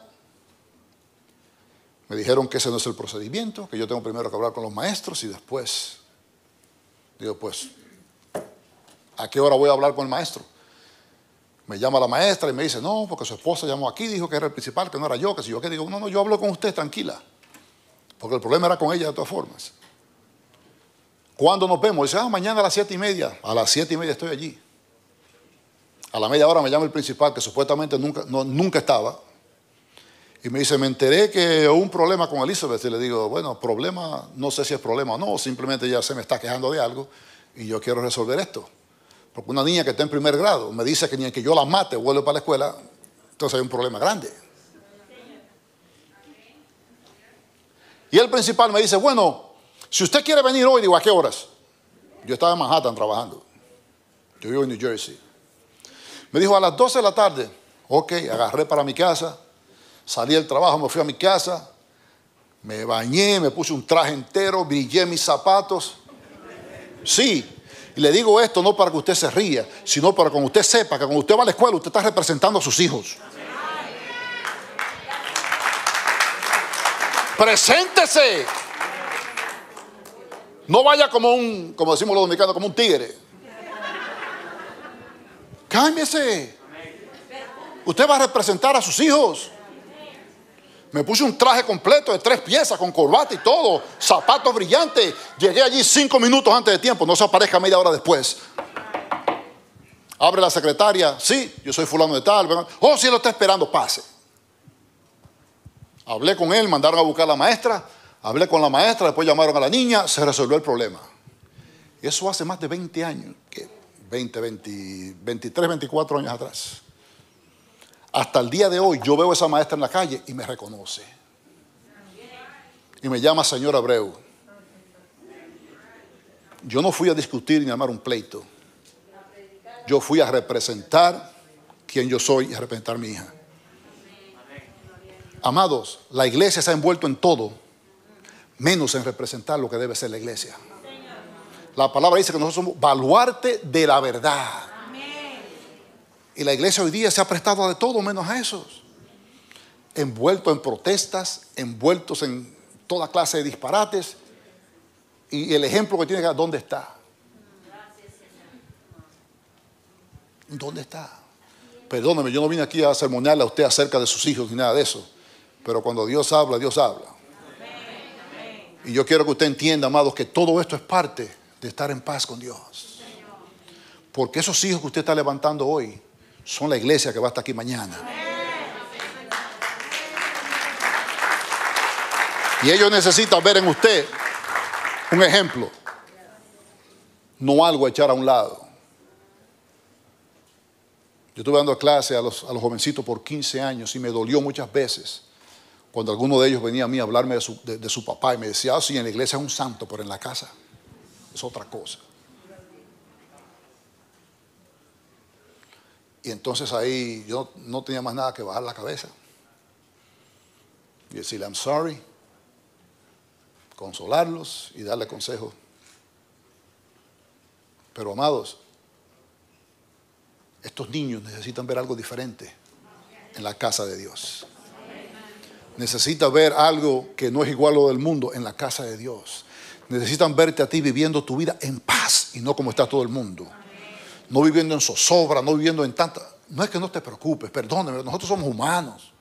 Me dijeron que ese no es el procedimiento, que yo tengo primero que hablar con los maestros y después. Digo, pues, ¿a qué hora voy a hablar con el maestro? Me llama la maestra y me dice, no, porque su esposa llamó aquí, dijo que era el principal, que no era yo, que si yo qué. Digo, no, no, yo hablo con usted, tranquila. Porque el problema era con ella de todas formas. ¿Cuándo nos vemos? Dice, ah, mañana a las siete y media. A las siete y media estoy allí. A la media hora me llama el principal, que supuestamente nunca, no, nunca estaba. Y me dice, me enteré que hubo un problema con Elizabeth. Y le digo, bueno, problema, no sé si es problema o no. Simplemente ella se me está quejando de algo y yo quiero resolver esto. Porque una niña que está en primer grado me dice que ni que yo la mate vuelve para la escuela. Entonces hay un problema grande. Y el principal me dice, bueno, si usted quiere venir hoy, digo, ¿a qué horas? Yo estaba en Manhattan trabajando. Yo vivo en New Jersey. Me dijo, a las doce de la tarde. Ok, agarré para mi casa. Salí del trabajo, me fui a mi casa. Me bañé, me puse un traje entero, brillé mis zapatos. Sí. Y le digo esto no para que usted se ría, sino para que usted sepa que cuando usted va a la escuela, usted está representando a sus hijos. ¡Preséntese! No vaya como un, como decimos los dominicanos, como un tigre. ¡Cámbiese! Usted va a representar a sus hijos. Me puse un traje completo de tres piezas con corbata y todo, zapatos brillantes. Llegué allí cinco minutos antes de tiempo, no se aparezca media hora después. Abre la secretaria, sí, yo soy fulano de tal. Oh, si lo está esperando, pase. Hablé con él, mandaron a buscar a la maestra. Hablé con la maestra, después llamaron a la niña, se resolvió el problema. Eso hace más de veinte años, que veinte, veinte, veintitrés, veinticuatro años atrás. Hasta el día de hoy yo veo a esa maestra en la calle y me reconoce. Y me llama señora Abreu. Yo no fui a discutir ni a armar un pleito. Yo fui a representar quien yo soy y a representar a mi hija. Amados, la iglesia se ha envuelto en todo, menos en representar lo que debe ser la iglesia. La palabra dice que nosotros somos baluarte de la verdad. Y la iglesia hoy día se ha prestado a de todo menos a eso. Envuelto en protestas, envueltos en toda clase de disparates. Y el ejemplo que tiene que dar, ¿dónde está? ¿Dónde está? Perdóneme, yo no vine aquí a sermonearle a usted acerca de sus hijos ni nada de eso. Pero cuando Dios habla, Dios habla. Y yo quiero que usted entienda, amados, que todo esto es parte de estar en paz con Dios. Porque esos hijos que usted está levantando hoy son la iglesia que va a estar aquí mañana. Y ellos necesitan ver en usted un ejemplo, no algo a echar a un lado. Yo estuve dando clase a los, a los jovencitos por quince años y me dolió muchas veces cuando alguno de ellos venía a mí a hablarme de su, de, de su papá y me decía, ah, sí, en la iglesia es un santo, pero en la casa es otra cosa. Y entonces ahí yo no tenía más nada que bajar la cabeza y decirle, I'm sorry, consolarlos y darle consejo. Pero, amados, estos niños necesitan ver algo diferente en la casa de Dios. Necesitan ver algo que no es igual a lo del mundo en la casa de Dios. Necesitan verte a ti viviendo tu vida en paz y no como está todo el mundo. No viviendo en zozobra, no viviendo en tanta... No es que no te preocupes, perdóneme, nosotros somos humanos.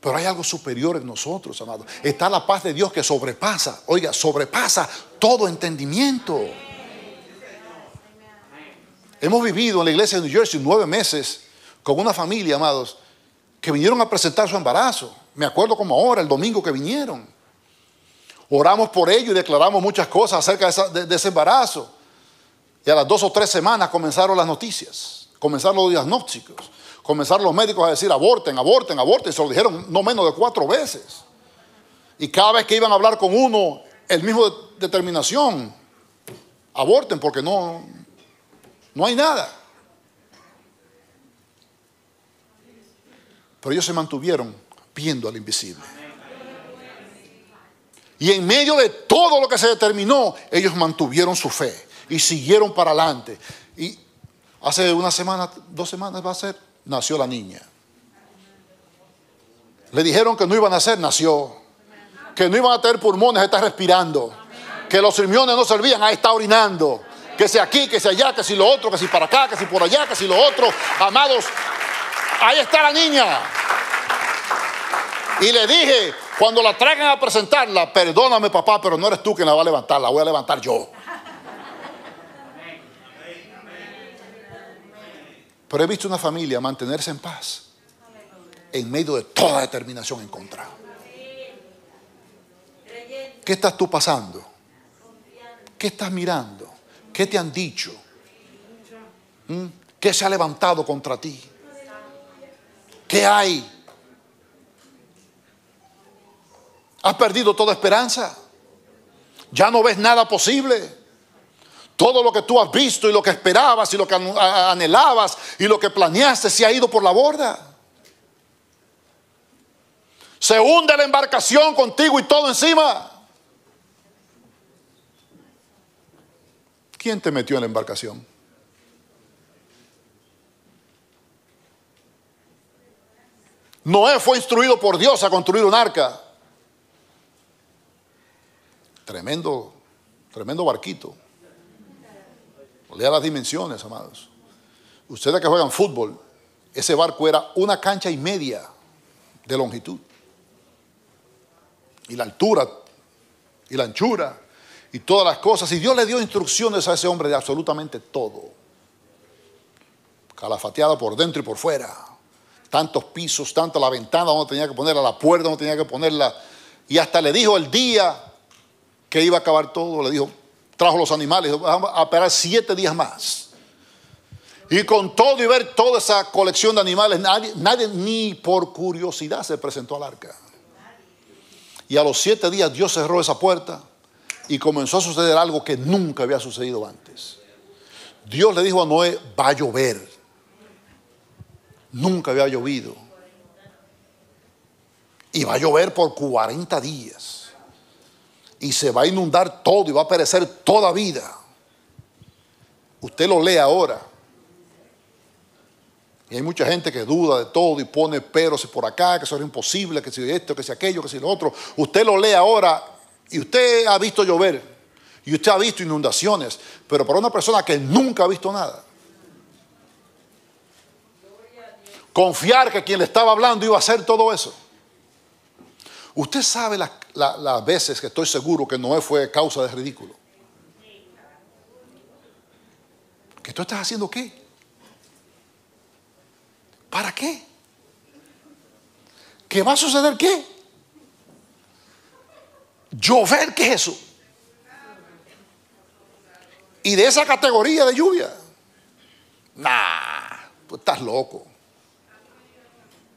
Pero hay algo superior en nosotros, amados. Está la paz de Dios que sobrepasa, oiga, sobrepasa todo entendimiento. Hemos vivido en la iglesia de New Jersey nueve meses con una familia, amados, que vinieron a presentar su embarazo. Me acuerdo como ahora, el domingo que vinieron. Oramos por ellos y declaramos muchas cosas acerca de, esa, de, de ese embarazo. Y a las dos o tres semanas comenzaron las noticias, comenzaron los diagnósticos, comenzaron los médicos a decir aborten, aborten, aborten. Y se lo dijeron no menos de cuatro veces. Y cada vez que iban a hablar con uno, el mismo de, determinación, aborten porque no... No hay nada. Pero ellos se mantuvieron viendo al invisible. Y en medio de todo lo que se determinó, ellos mantuvieron su fe y siguieron para adelante. Y hace una semana, dos semanas va a ser, nació la niña. Le dijeron que no iban a nacer, nació. Que no iban a tener pulmones, está respirando. Que los riñones no servían, ahí está orinando. Que sea aquí, que sea allá, que si lo otro, que si para acá, que si por allá, que si lo otro. Amados, ahí está la niña. Y le dije, cuando la traigan a presentarla, perdóname papá, pero no eres tú quien la va a levantar, la voy a levantar yo. Pero he visto una familia mantenerse en paz en medio de toda determinación en contra. ¿Qué estás tú pasando? ¿Qué estás mirando? ¿Qué te han dicho? ¿Qué se ha levantado contra ti? ¿Qué hay? ¿Has perdido toda esperanza? ¿Ya no ves nada posible? Todo lo que tú has visto y lo que esperabas y lo que anhelabas y lo que planeaste se ha ido por la borda. Se hunde la embarcación contigo y todo encima. ¿Quién te metió en la embarcación? Noé fue instruido por Dios a construir un arca. Tremendo, tremendo barquito. Lea las dimensiones, amados. Ustedes que juegan fútbol, ese barco era una cancha y media de longitud. Y la altura, y la anchura, y todas las cosas. Y Dios le dio instrucciones a ese hombre de absolutamente todo. Calafateada por dentro y por fuera. Tantos pisos, tanto la ventana donde tenía que ponerla, la puerta donde tenía que ponerla. Y hasta le dijo el día que iba a acabar todo. Le dijo, Trajo los animales, vamos a esperar siete días más. Y con todo y ver toda esa colección de animales, nadie, nadie ni por curiosidad se presentó al arca. Y a los siete días Dios cerró esa puerta y comenzó a suceder algo que nunca había sucedido antes. Dios le dijo a Noé, va a llover. Nunca había llovido. Y va a llover por cuarenta días. Y se va a inundar todo y va a perecer toda vida. Usted lo lee ahora. Y hay mucha gente que duda de todo y pone pero si por acá, que eso era imposible, que si esto, que si aquello, que si lo otro. Usted lo lee ahora y usted ha visto llover y usted ha visto inundaciones, pero para una persona que nunca ha visto nada. Confiar que quien le estaba hablando iba a hacer todo eso. Usted sabe las, las, las veces que estoy seguro que Noé fue causa de ridículo. ¿Que tú estás haciendo qué? ¿Para qué? ¿Qué va a suceder qué? ¿Llover qué es eso? Y de esa categoría de lluvia. Nah, tú estás loco.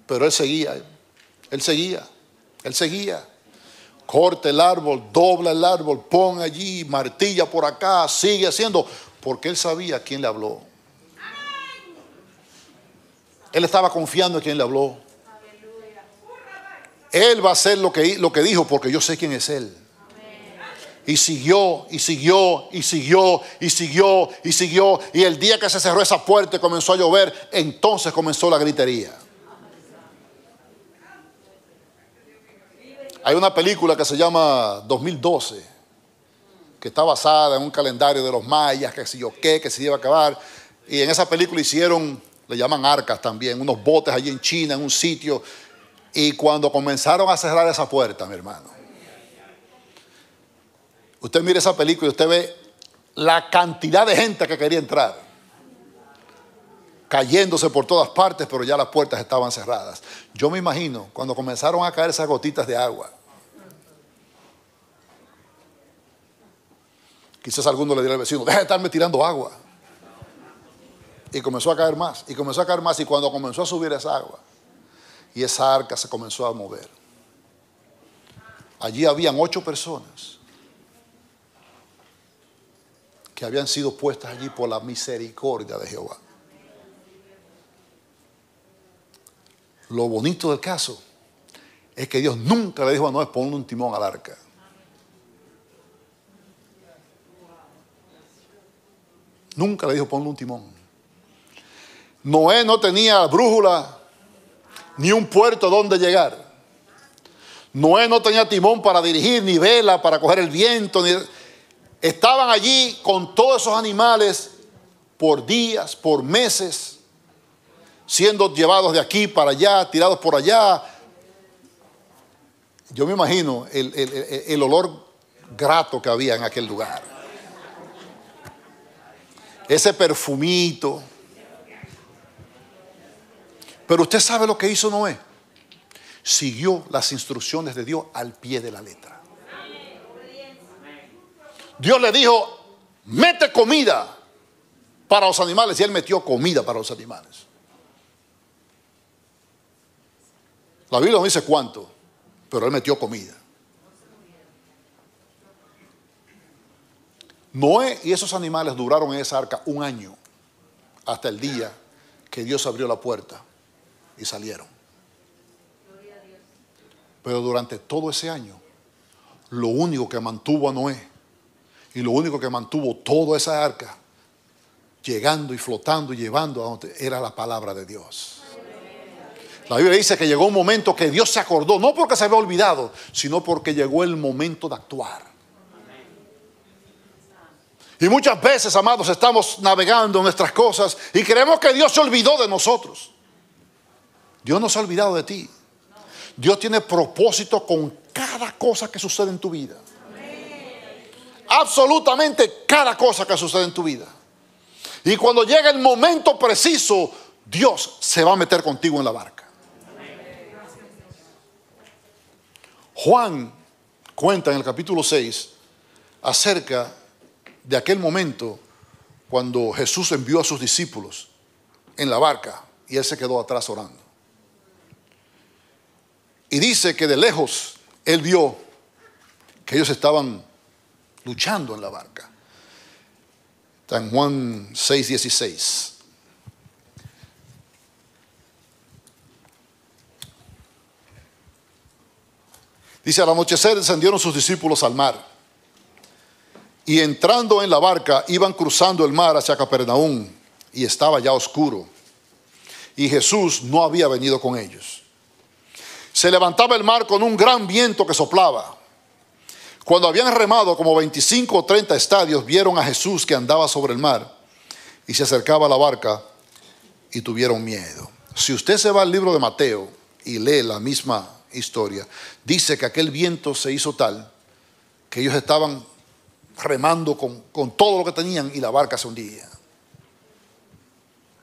Pero él seguía, él seguía, él seguía. Corta el árbol, dobla el árbol, pon allí, martilla por acá, sigue haciendo. Porque él sabía quién le habló. Él estaba confiando en quien le habló. Él va a hacer lo que, lo que dijo porque yo sé quién es él. Y siguió, y siguió, y siguió, y siguió, y siguió. Y el día que se cerró esa puerta y comenzó a llover, entonces comenzó la gritería. Hay una película que se llama dos mil doce, que está basada en un calendario de los mayas, que si yo qué, que se iba a acabar. Y en esa película hicieron... le llaman arcas también, unos botes allí en China, en un sitio. Y cuando comenzaron a cerrar esa puerta, mi hermano, usted mire esa película y usted ve la cantidad de gente que quería entrar, cayéndose por todas partes, pero ya las puertas estaban cerradas. Yo me imagino cuando comenzaron a caer esas gotitas de agua. Quizás alguno le dirá al vecino, deja de estarme tirando agua. Y comenzó a caer más, y comenzó a caer más, y cuando comenzó a subir esa agua, y esa arca se comenzó a mover. Allí habían ocho personas que habían sido puestas allí por la misericordia de Jehová. Lo bonito del caso es que Dios nunca le dijo a Noé, ponle un timón al arca. Nunca le dijo, ponle un timón. Noé no tenía brújula ni un puerto donde llegar. Noé no tenía timón para dirigir, ni vela para coger el viento. Ni... Estaban allí con todos esos animales por días, por meses, siendo llevados de aquí para allá, tirados por allá. Yo me imagino el, el, el, el olor grato que había en aquel lugar. Ese perfumito. Pero usted sabe lo que hizo Noé. Siguió las instrucciones de Dios al pie de la letra. Dios le dijo, mete comida para los animales. Y él metió comida para los animales. La Biblia no dice cuánto, pero él metió comida. Noé y esos animales duraron en esa arca un año. Hasta el día que Dios abrió la puerta. Y salieron. Pero durante todo ese año, lo único que mantuvo a Noé y lo único que mantuvo toda esa arca llegando y flotando y llevando a donde era la palabra de Dios. La Biblia dice que llegó un momento que Dios se acordó, no porque se había olvidado, sino porque llegó el momento de actuar. Y muchas veces, amados, estamos navegando en nuestras cosas y creemos que Dios se olvidó de nosotros. Dios no se ha olvidado de ti. Dios tiene propósito con cada cosa que sucede en tu vida. Absolutamente cada cosa que sucede en tu vida. Y cuando llega el momento preciso, Dios se va a meter contigo en la barca. Juan cuenta en el capítulo seis acerca de aquel momento cuando Jesús envió a sus discípulos en la barca y él se quedó atrás orando. Y dice que de lejos él vio que ellos estaban luchando en la barca. Está en Juan seis dieciséis. Dice, al anochecer descendieron sus discípulos al mar, y entrando en la barca iban cruzando el mar hacia Capernaum, y estaba ya oscuro, y Jesús no había venido con ellos. Se levantaba el mar con un gran viento que soplaba. Cuando habían remado como veinticinco o treinta estadios, vieron a Jesús que andaba sobre el mar y se acercaba a la barca, y tuvieron miedo. Si usted se va al libro de Mateo y lee la misma historia, dice que aquel viento se hizo tal que ellos estaban remando con, con todo lo que tenían y la barca se hundía.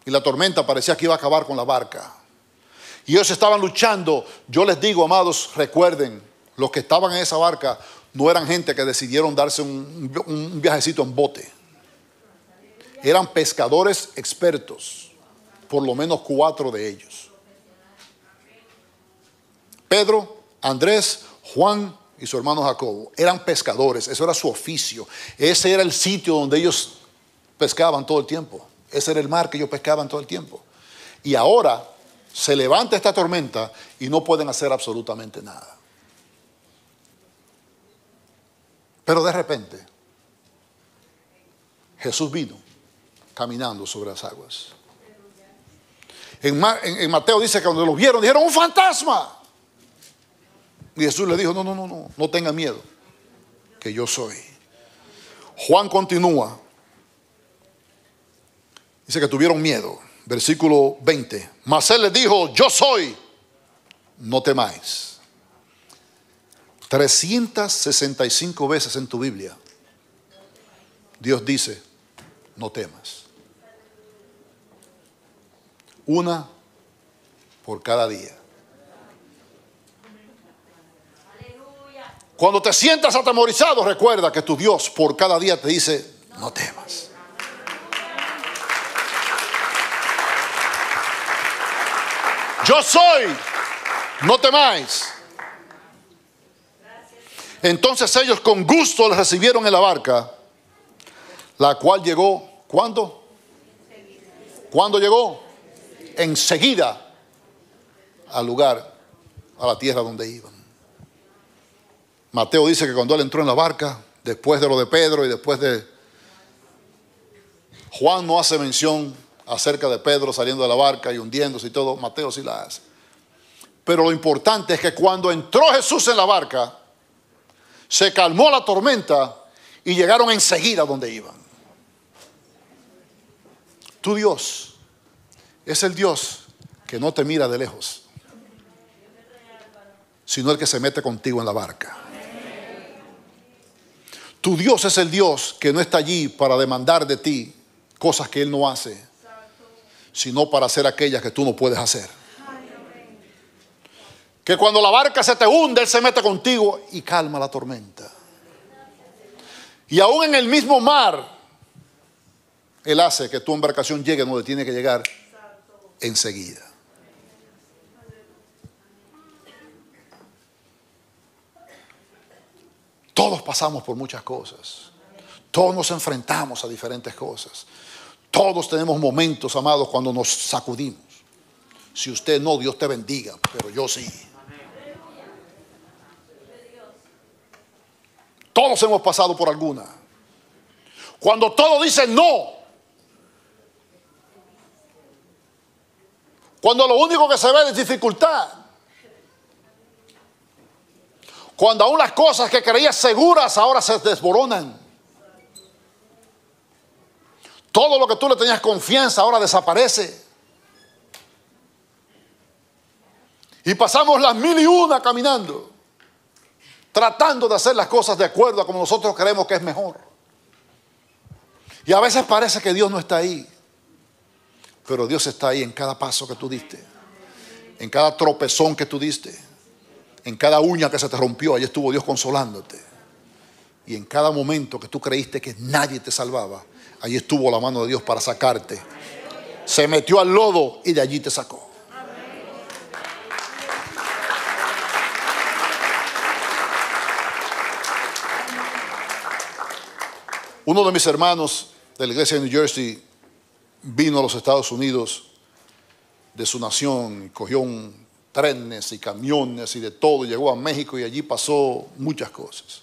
Y la tormenta parecía que iba a acabar con la barca. Y ellos estaban luchando. Yo les digo, amados, recuerden, los que estaban en esa barca no eran gente que decidieron darse un, un viajecito en bote. Eran pescadores expertos, por lo menos cuatro de ellos. Pedro, Andrés, Juan y su hermano Jacobo eran pescadores. Eso era su oficio. Ese era el sitio donde ellos pescaban todo el tiempo. Ese era el mar que ellos pescaban todo el tiempo. Y ahora se levanta esta tormenta y no pueden hacer absolutamente nada. Pero de repente Jesús vino caminando sobre las aguas. En, en, en Mateo dice que cuando lo vieron dijeron, ¡un fantasma! Y Jesús le dijo, no, no, no, no, no tenga miedo, que yo soy. Juan continúa. Dice que tuvieron miedo. Versículo veinte. Mas él les dijo, yo soy, no temáis. trescientas sesenta y cinco veces en tu Biblia Dios dice, no temas. Una por cada día. Cuando te sientas atemorizado, recuerda que tu Dios por cada día te dice, no temas. Yo soy, no temáis. Entonces ellos con gusto les recibieron en la barca, la cual llegó, ¿cuándo? ¿Cuándo llegó? Enseguida al lugar, a la tierra donde iban. Mateo dice que cuando él entró en la barca, después de lo de Pedro y después de Juan, no hace mención acerca de Pedro saliendo de la barca y hundiéndose y todo. Mateo sí la hace. Pero lo importante es que cuando entró Jesús en la barca, se calmó la tormenta y llegaron enseguida donde iban. Tu Dios es el Dios que no te mira de lejos, sino el que se mete contigo en la barca. Tu Dios es el Dios que no está allí para demandar de ti cosas que Él no hace, sino para hacer aquellas que tú no puedes hacer. Que cuando la barca se te hunde, Él se mete contigo y calma la tormenta. Y aún en el mismo mar, Él hace que tu embarcación llegue donde tiene que llegar enseguida. Todos pasamos por muchas cosas. Todos nos enfrentamos a diferentes cosas. Todos tenemos momentos, amados, cuando nos sacudimos. Si usted no, Dios te bendiga, pero yo sí. Todos hemos pasado por alguna. Cuando todos dicen no. Cuando lo único que se ve es dificultad. Cuando aún las cosas que creías seguras ahora se desboronan. Todo lo que tú le tenías confianza ahora desaparece. Y pasamos las mil y una caminando, tratando de hacer las cosas de acuerdo a como nosotros creemos que es mejor. Y a veces parece que Dios no está ahí, pero Dios está ahí en cada paso que tú diste, en cada tropezón que tú diste, en cada uña que se te rompió. Ahí estuvo Dios consolándote. Y en cada momento que tú creíste que nadie te salvaba, allí estuvo la mano de Dios para sacarte. Se metió al lodo y de allí te sacó. Uno de mis hermanos de la iglesia de New Jersey vino a los Estados Unidos de su nación, cogió un trenes y camiones y de todo, llegó a México y allí pasó muchas cosas.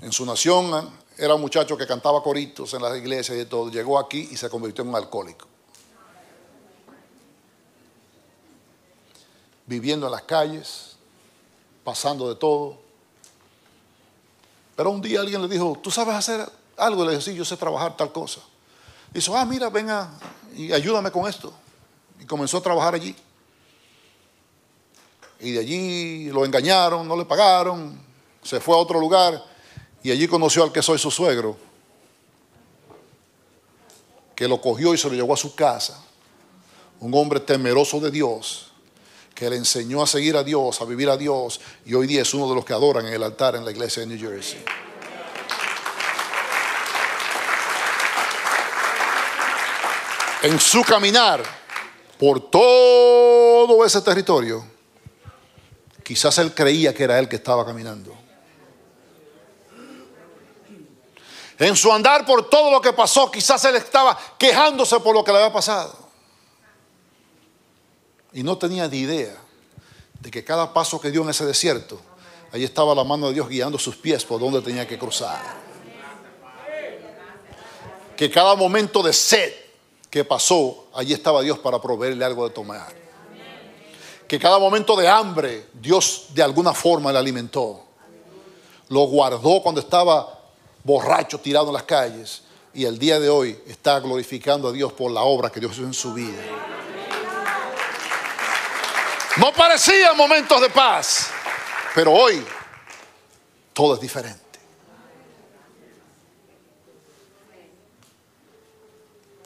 En su nación era un muchacho que cantaba coritos en las iglesias y de todo, llegó aquí y se convirtió en un alcohólico. Viviendo en las calles, pasando de todo. Pero un día alguien le dijo, ¿tú sabes hacer algo? Le dije, sí, yo sé trabajar tal cosa. Dice, ah, mira, venga y ayúdame con esto. Y comenzó a trabajar allí. Y de allí lo engañaron, no le pagaron, se fue a otro lugar. Y allí conoció al que soy su suegro, que lo cogió y se lo llevó a su casa. Un hombre temeroso de Dios, que le enseñó a seguir a Dios, a vivir a Dios, y hoy día es uno de los que adoran en el altar en la iglesia de New Jersey. En su caminar por todo ese territorio, quizás él creía que era él que estaba caminando. En su andar por todo lo que pasó, quizás él estaba quejándose por lo que le había pasado. Y no tenía ni idea de que cada paso que dio en ese desierto, ahí estaba la mano de Dios guiando sus pies por donde tenía que cruzar. Que cada momento de sed que pasó, allí estaba Dios para proveerle algo de tomar. Que cada momento de hambre, Dios de alguna forma le alimentó. Lo guardó cuando estaba borracho, tirado en las calles. Y el día de hoy está glorificando a Dios por la obra que Dios hizo en su vida. No parecían momentos de paz, pero hoy todo es diferente.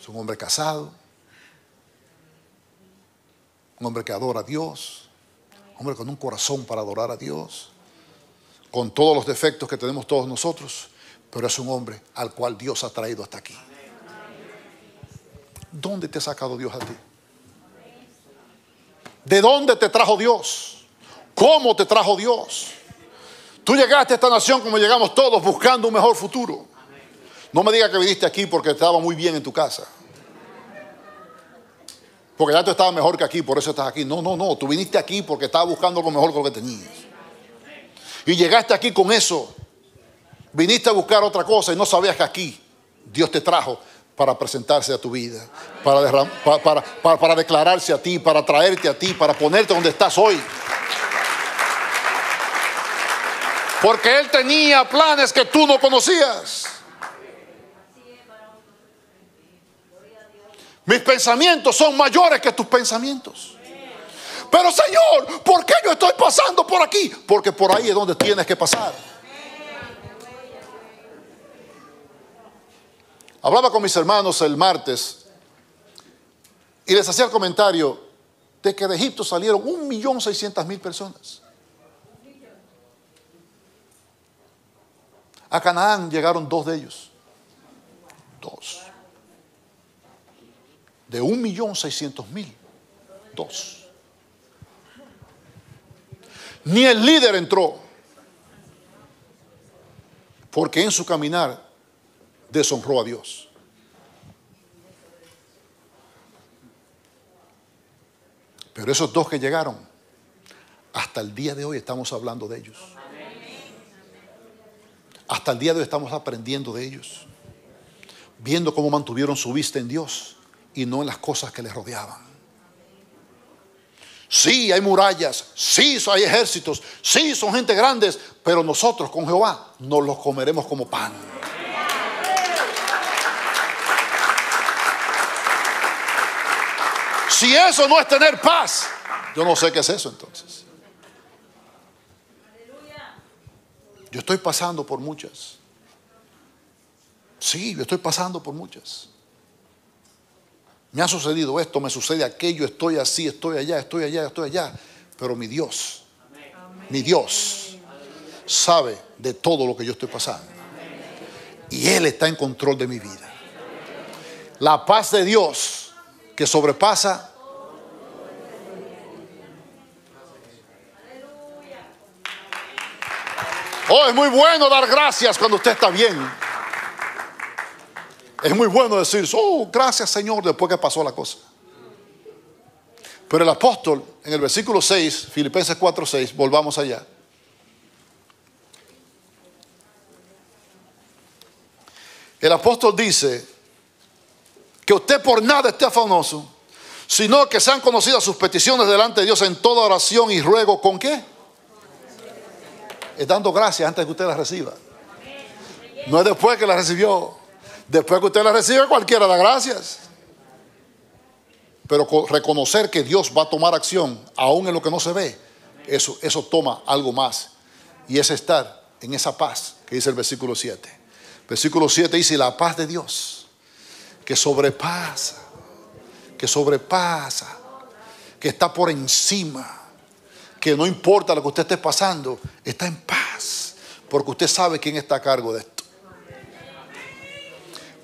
Es un hombre casado, un hombre que adora a Dios, un hombre con un corazón para adorar a Dios, con todos los defectos que tenemos todos nosotros, pero es un hombre al cual Dios ha traído hasta aquí. ¿Dónde te ha sacado Dios a ti? ¿De dónde te trajo Dios? ¿Cómo te trajo Dios? Tú llegaste a esta nación como llegamos todos, buscando un mejor futuro. No me digas que viniste aquí porque estaba muy bien en tu casa, porque ya tú estabas mejor que aquí, por eso estás aquí. No, no, no. Tú viniste aquí porque estabas buscando lo mejor que lo que tenías. Y llegaste aquí con eso. Viniste a buscar otra cosa y no sabías que aquí Dios te trajo para presentarse a tu vida, para, derram- para, para, para, para declararse a ti, para traerte a ti, para ponerte donde estás hoy. Porque Él tenía planes que tú no conocías. Mis pensamientos son mayores que tus pensamientos. Pero Señor, ¿por qué yo estoy pasando por aquí? Porque por ahí es donde tienes que pasar. Hablaba con mis hermanos el martes y les hacía el comentario de que de Egipto salieron un millón seiscientas mil personas. A Canaán llegaron dos de ellos. Dos. De un millón seiscientos mil. Dos. Ni el líder entró, porque en su caminar deshonró a Dios. Pero esos dos que llegaron, hasta el día de hoy estamos hablando de ellos. Hasta el día de hoy estamos aprendiendo de ellos, viendo cómo mantuvieron su vista en Dios y no en las cosas que les rodeaban. Sí, hay murallas, sí, hay ejércitos, sí, son gente grandes, pero nosotros con Jehová nos los comeremos como pan. Si eso no es tener paz, yo no sé qué es eso entonces. Yo estoy pasando por muchas. Sí, yo estoy pasando por muchas. Me ha sucedido esto, me sucede aquello, estoy así, estoy allá, estoy allá, estoy allá. Pero mi Dios, mi Dios, sabe de todo lo que yo estoy pasando. Y Él está en control de mi vida. La paz de Dios que sobrepasa. Oh, es muy bueno dar gracias cuando usted está bien. Es muy bueno decir, oh, gracias Señor, después que pasó la cosa. Pero el apóstol, en el versículo seis, Filipenses cuatro, seis, volvamos allá. El apóstol dice que usted por nada esté afanoso, sino que sean conocidas sus peticiones delante de Dios en toda oración y ruego. ¿Con qué? Es dando gracias antes que usted las reciba. No es después que las recibió. Después que usted las recibe, cualquiera da gracias. Pero reconocer que Dios va a tomar acción, aún en lo que no se ve, eso, eso toma algo más. Y es estar en esa paz que dice el versículo siete. Versículo siete dice, la paz de Dios, que sobrepasa, que sobrepasa, que está por encima, que no importa lo que usted esté pasando, está en paz, porque usted sabe quién está a cargo de esto.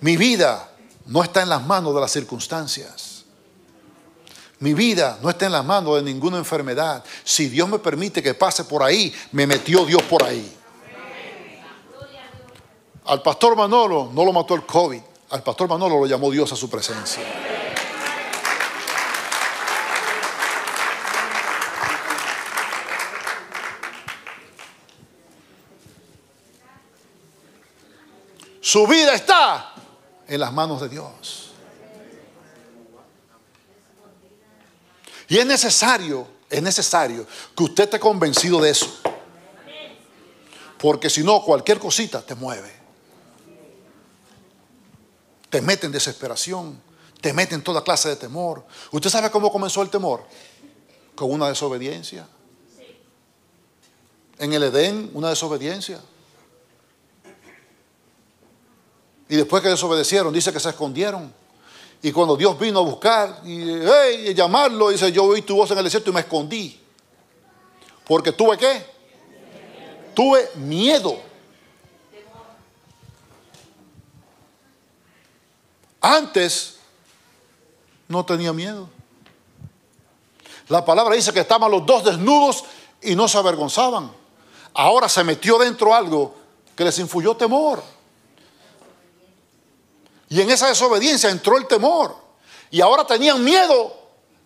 Mi vida no está en las manos de las circunstancias. Mi vida no está en las manos de ninguna enfermedad. Si Dios me permite que pase por ahí, me metió Dios por ahí. Al pastor Manolo no lo mató el COVID. Al pastor Manolo lo llamó Dios a su presencia. Su vida está en las manos de Dios. Y es necesario, es necesario que usted esté convencido de eso. Porque si no, cualquier cosita te mueve. Te mete en desesperación, te mete en toda clase de temor. ¿Usted sabe cómo comenzó el temor? Con una desobediencia. En el Edén, una desobediencia. Y después que desobedecieron, dice que se escondieron. Y cuando Dios vino a buscar y, hey, y llamarlo, dice, yo oí tu voz en el desierto y me escondí. Porque tuve ¿qué? Tuve miedo. Antes no tenía miedo. La palabra dice que estaban los dos desnudos y no se avergonzaban. Ahora se metió dentro algo que les influyó temor. Y en esa desobediencia entró el temor. Y ahora tenían miedo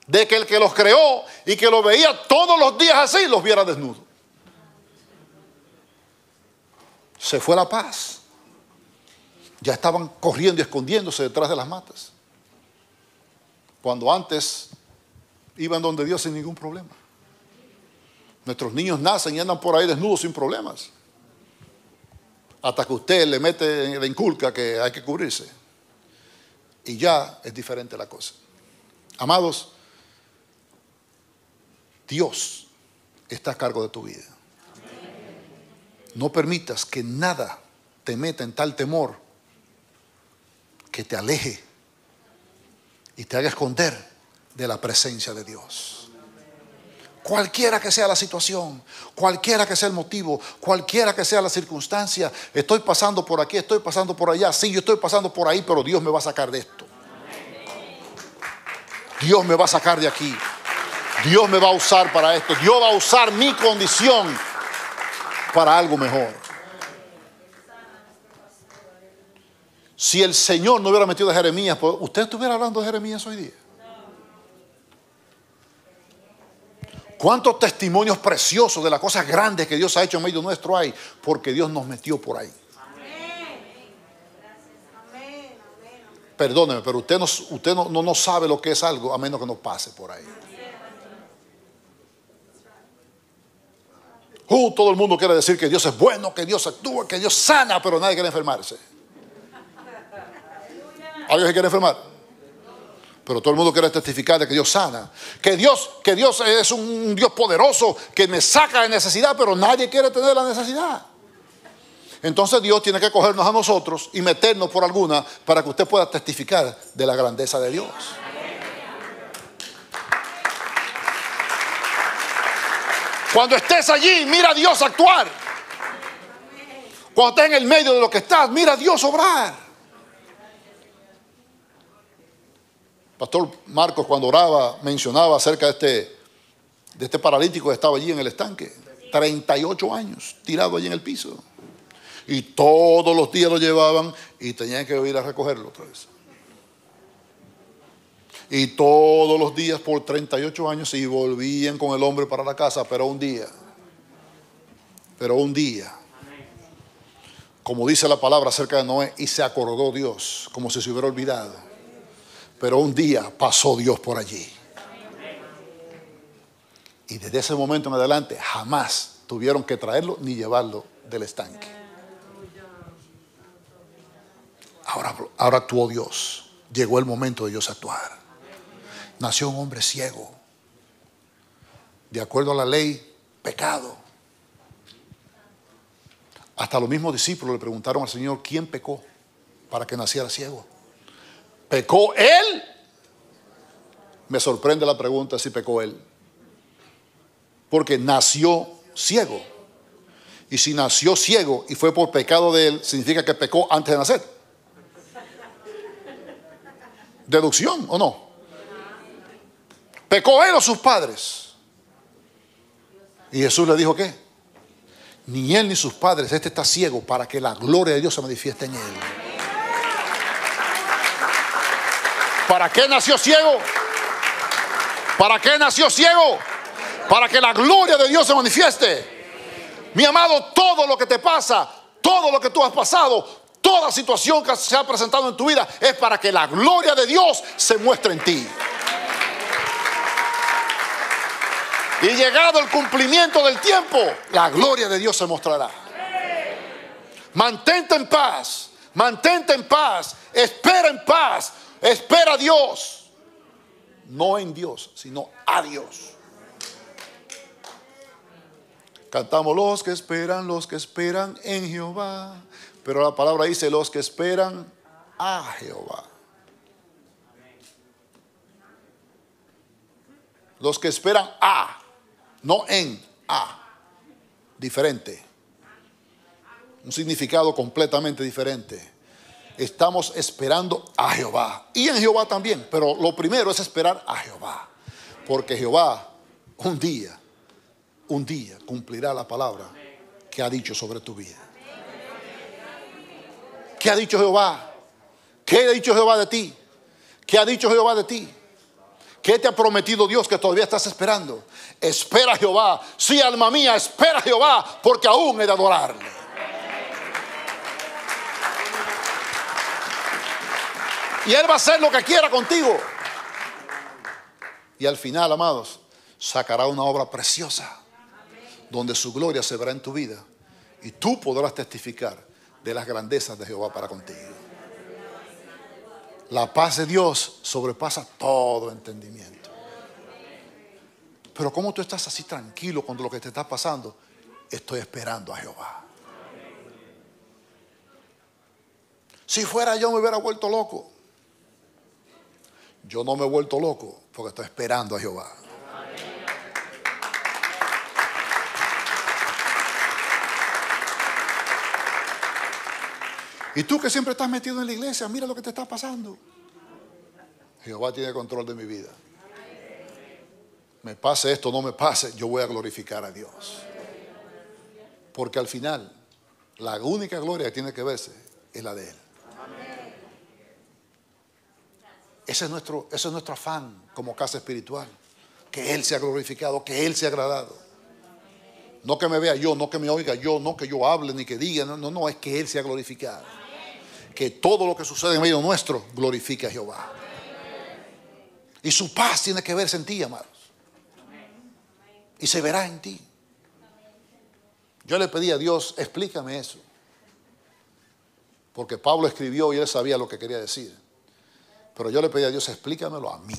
de que el que los creó y que los veía todos los días así, los viera desnudos. Se fue la paz. Ya estaban corriendo y escondiéndose detrás de las matas. Cuando antes iban donde Dios sin ningún problema. Nuestros niños nacen y andan por ahí desnudos sin problemas. Hasta que usted le mete, le inculca que hay que cubrirse. Y ya es diferente la cosa. Amados, Dios está a cargo de tu vida. No permitas que nada te meta en tal temor que te aleje y te haga esconder de la presencia de Dios. Cualquiera que sea la situación, cualquiera que sea el motivo, cualquiera que sea la circunstancia, estoy pasando por aquí, estoy pasando por allá, sí, yo estoy pasando por ahí, pero Dios me va a sacar de esto. Dios me va a sacar de aquí. Dios me va a usar para esto. Dios va a usar mi condición para algo mejor. Si el Señor no hubiera metido a Jeremías, ¿usted estuviera hablando de Jeremías hoy día? ¿Cuántos testimonios preciosos de las cosas grandes que Dios ha hecho en medio nuestro hay? Porque Dios nos metió por ahí. Perdóneme, pero usted, no, usted no, no, no sabe lo que es algo a menos que no pase por ahí. Uh, todo el mundo quiere decir que Dios es bueno, que Dios actúa, que Dios sana, pero nadie quiere enfermarse. ¿Alguien se quiere enfermar? Pero todo el mundo quiere testificar de que Dios sana, que Dios, que Dios es un Dios poderoso, que me saca de necesidad, pero nadie quiere tener la necesidad. Entonces Dios tiene que cogernos a nosotros y meternos por alguna para que usted pueda testificar de la grandeza de Dios. Cuando estés allí, mira a Dios actuar. Cuando estás en el medio de lo que estás, mira a Dios obrar. Pastor Marcos, cuando oraba, mencionaba acerca de este, de este paralítico que estaba allí en el estanque. treinta y ocho años, tirado allí en el piso. Y todos los días lo llevaban y tenían que ir a recogerlo otra vez. Y todos los días por treinta y ocho años y volvían con el hombre para la casa, pero un día, pero un día, como dice la palabra acerca de Noé, y se acordó Dios, como si se hubiera olvidado, pero un día pasó Dios por allí. Y desde ese momento en adelante jamás tuvieron que traerlo ni llevarlo del estanque. Ahora, ahora actuó Dios, llegó el momento de Dios actuar. Nació un hombre ciego, de acuerdo a la ley, pecado. Hasta los mismos discípulos le preguntaron al Señor, ¿quién pecó para que naciera ciego? ¿Pecó él? Me sorprende la pregunta si pecó él, porque nació ciego. Y si nació ciego y fue por pecado de él, significa que pecó antes de nacer. ¿Deducción o no? ¿Pecó él o sus padres? Y Jesús le dijo, ¿qué? Ni él ni sus padres, este está ciego para que la gloria de Dios se manifieste en él. ¿Para qué nació ciego? ¿Para qué nació ciego? Para que la gloria de Dios se manifieste. Mi amado, todo lo que te pasa, todo lo que tú has pasado, toda situación que se ha presentado en tu vida, es para que la gloria de Dios se muestre en ti. Y llegado el cumplimiento del tiempo, la gloria de Dios se mostrará. Mantente en paz, mantente en paz, espera en paz, espera a Dios. No en Dios, sino a Dios. Cantamos los que esperan, los que esperan en Jehová. Pero la palabra dice los que esperan a Jehová. Los que esperan a, no en a. Diferente. Un significado completamente diferente. Estamos esperando a Jehová. Y en Jehová también. Pero lo primero es esperar a Jehová. Porque Jehová un día... un día cumplirá la palabra que ha dicho sobre tu vida. ¿Qué ha dicho Jehová? ¿Qué ha dicho Jehová de ti? ¿Qué ha dicho Jehová de ti? ¿Qué te ha prometido Dios que todavía estás esperando? Espera a Jehová. Sí, alma mía, espera a Jehová, porque aún he de adorarle. Y Él va a hacer lo que quiera contigo. Y al final, amados, sacará una obra preciosa, donde su gloria se verá en tu vida y tú podrás testificar de las grandezas de Jehová para contigo. La paz de Dios sobrepasa todo entendimiento. Pero ¿cómo tú estás así tranquilo cuando lo que te está pasando? Estoy esperando a Jehová. Si fuera yo me hubiera vuelto loco. Yo no me he vuelto loco porque estoy esperando a Jehová. Y tú que siempre estás metido en la iglesia, mira lo que te está pasando. Jehová tiene control de mi vida. Me pase esto, no me pase, yo voy a glorificar a Dios. Porque al final, la única gloria que tiene que verse es la de Él. Ese es nuestro, ese es nuestro afán como casa espiritual. Que Él sea glorificado, que Él sea agradado. No que me vea yo, no que me oiga yo, no que yo hable ni que diga. No, no, no, es que Él sea glorificado. Que todo lo que sucede en medio nuestro glorifique a Jehová. Y su paz tiene que verse en ti, amados. Y se verá en ti. Yo le pedí a Dios, explícame eso. Porque Pablo escribió y él sabía lo que quería decir. Pero yo le pedí a Dios, explícamelo a mí.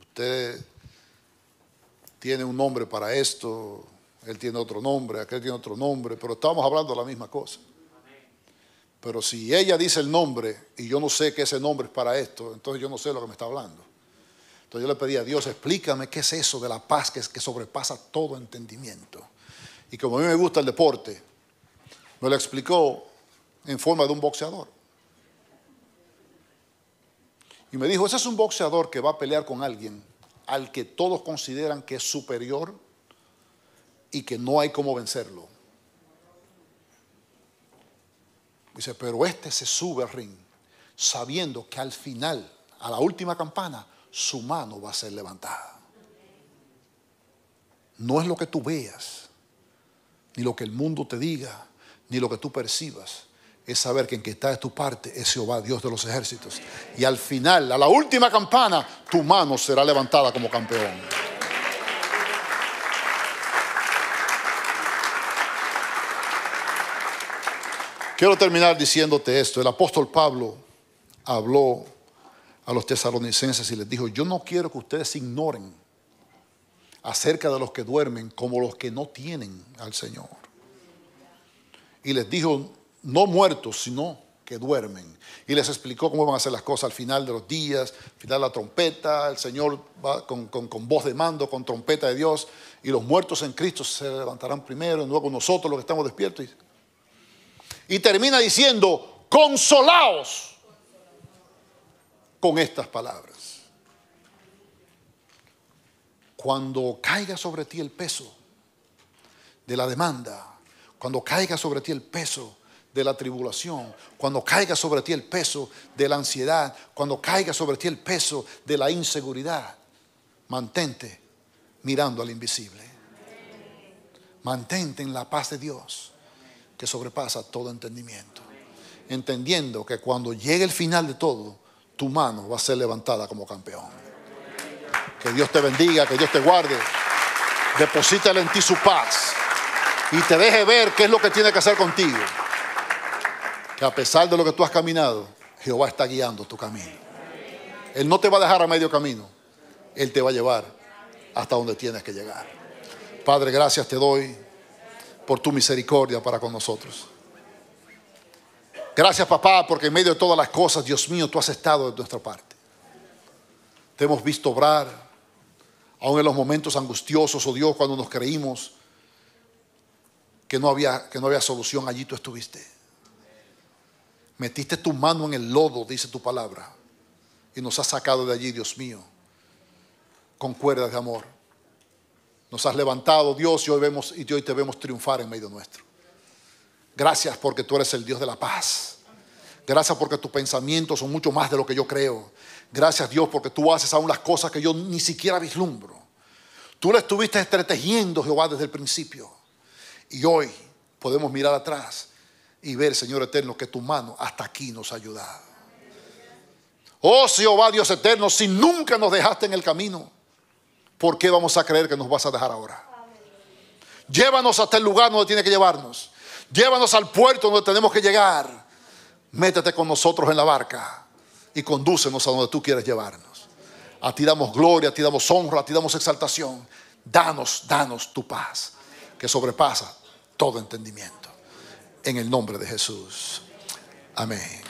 Usted tiene un nombre para esto. Él tiene otro nombre, aquel tiene otro nombre, pero estamos hablando de la misma cosa. Pero si ella dice el nombre y yo no sé que ese nombre es para esto, entonces yo no sé lo que me está hablando. Entonces yo le pedí a Dios, explícame qué es eso de la paz que, que sobrepasa todo entendimiento. Y como a mí me gusta el deporte, me lo explicó en forma de un boxeador. Y me dijo, ese es un boxeador que va a pelear con alguien al que todos consideran que es superior y que no hay cómo vencerlo. Dice, pero este se sube al ring sabiendo que al final, a la última campana, su mano va a ser levantada. No es lo que tú veas, ni lo que el mundo te diga, ni lo que tú percibas. Es saber que en que está de tu parte es Jehová, Dios de los ejércitos. Y al final, a la última campana, tu mano será levantada como campeón. Quiero terminar diciéndote esto. El apóstol Pablo habló a los tesalonicenses y les dijo, yo no quiero que ustedes ignoren acerca de los que duermen como los que no tienen al Señor. Y les dijo, no muertos, sino que duermen. Y les explicó cómo van a ser las cosas al final de los días, al final la trompeta, el Señor va con, con, con voz de mando, con trompeta de Dios, y los muertos en Cristo se levantarán primero, y luego nosotros los que estamos despiertos. Y termina diciendo, consolaos con estas palabras. Cuando caiga sobre ti el peso de la demanda, cuando caiga sobre ti el peso de la tribulación, cuando caiga sobre ti el peso de la ansiedad, cuando caiga sobre ti el peso de la inseguridad, mantente mirando al invisible. Mantente en la paz de Dios que sobrepasa todo entendimiento, entendiendo que cuando llegue el final de todo, tu mano va a ser levantada como campeón. Que Dios te bendiga, que Dios te guarde. Deposítale en ti su paz y te deje ver qué es lo que tiene que hacer contigo. Que a pesar de lo que tú has caminado, Jehová está guiando tu camino. Él no te va a dejar a medio camino. Él te va a llevar hasta donde tienes que llegar. Padre, gracias te doy por tu misericordia para con nosotros. Gracias, papá, porque en medio de todas las cosas, Dios mío, tú has estado de nuestra parte. Te hemos visto obrar, aun en los momentos angustiosos, oh Dios, cuando nos creímos que no había, que no había solución, allí tú estuviste. Metiste tu mano en el lodo, dice tu palabra, y nos has sacado de allí, Dios mío, con cuerdas de amor. Nos has levantado, Dios, y hoy, vemos, y hoy te vemos triunfar en medio nuestro. Gracias porque tú eres el Dios de la paz. Gracias porque tus pensamientos son mucho más de lo que yo creo. Gracias, Dios, porque tú haces aún las cosas que yo ni siquiera vislumbro. Tú le estuviste entretejiendo, Jehová, desde el principio. Y hoy podemos mirar atrás y ver, Señor eterno, que tu mano hasta aquí nos ha ayudado. Oh, Jehová, Dios eterno, si nunca nos dejaste en el camino, ¿por qué vamos a creer que nos vas a dejar ahora? Llévanos hasta el lugar donde tiene que llevarnos. Llévanos al puerto donde tenemos que llegar. Métete con nosotros en la barca y condúcenos a donde tú quieres llevarnos. A ti damos gloria, a ti damos honra, a ti damos exaltación. Danos, danos tu paz que sobrepasa todo entendimiento. En el nombre de Jesús. Amén.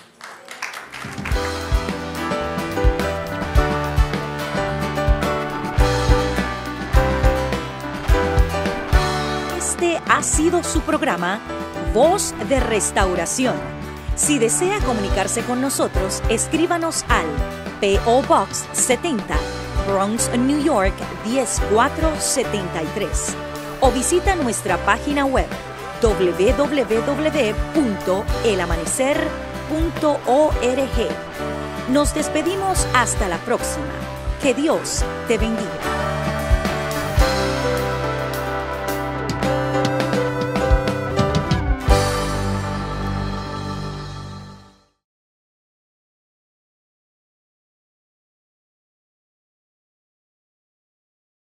Este ha sido su programa, Voz de Restauración. Si desea comunicarse con nosotros, escríbanos al P O. Box setenta, Bronx, New York, diez mil cuatrocientos setenta y tres. O visita nuestra página web doble u doble u doble u punto el amanecer punto org. Nos despedimos hasta la próxima. Que Dios te bendiga.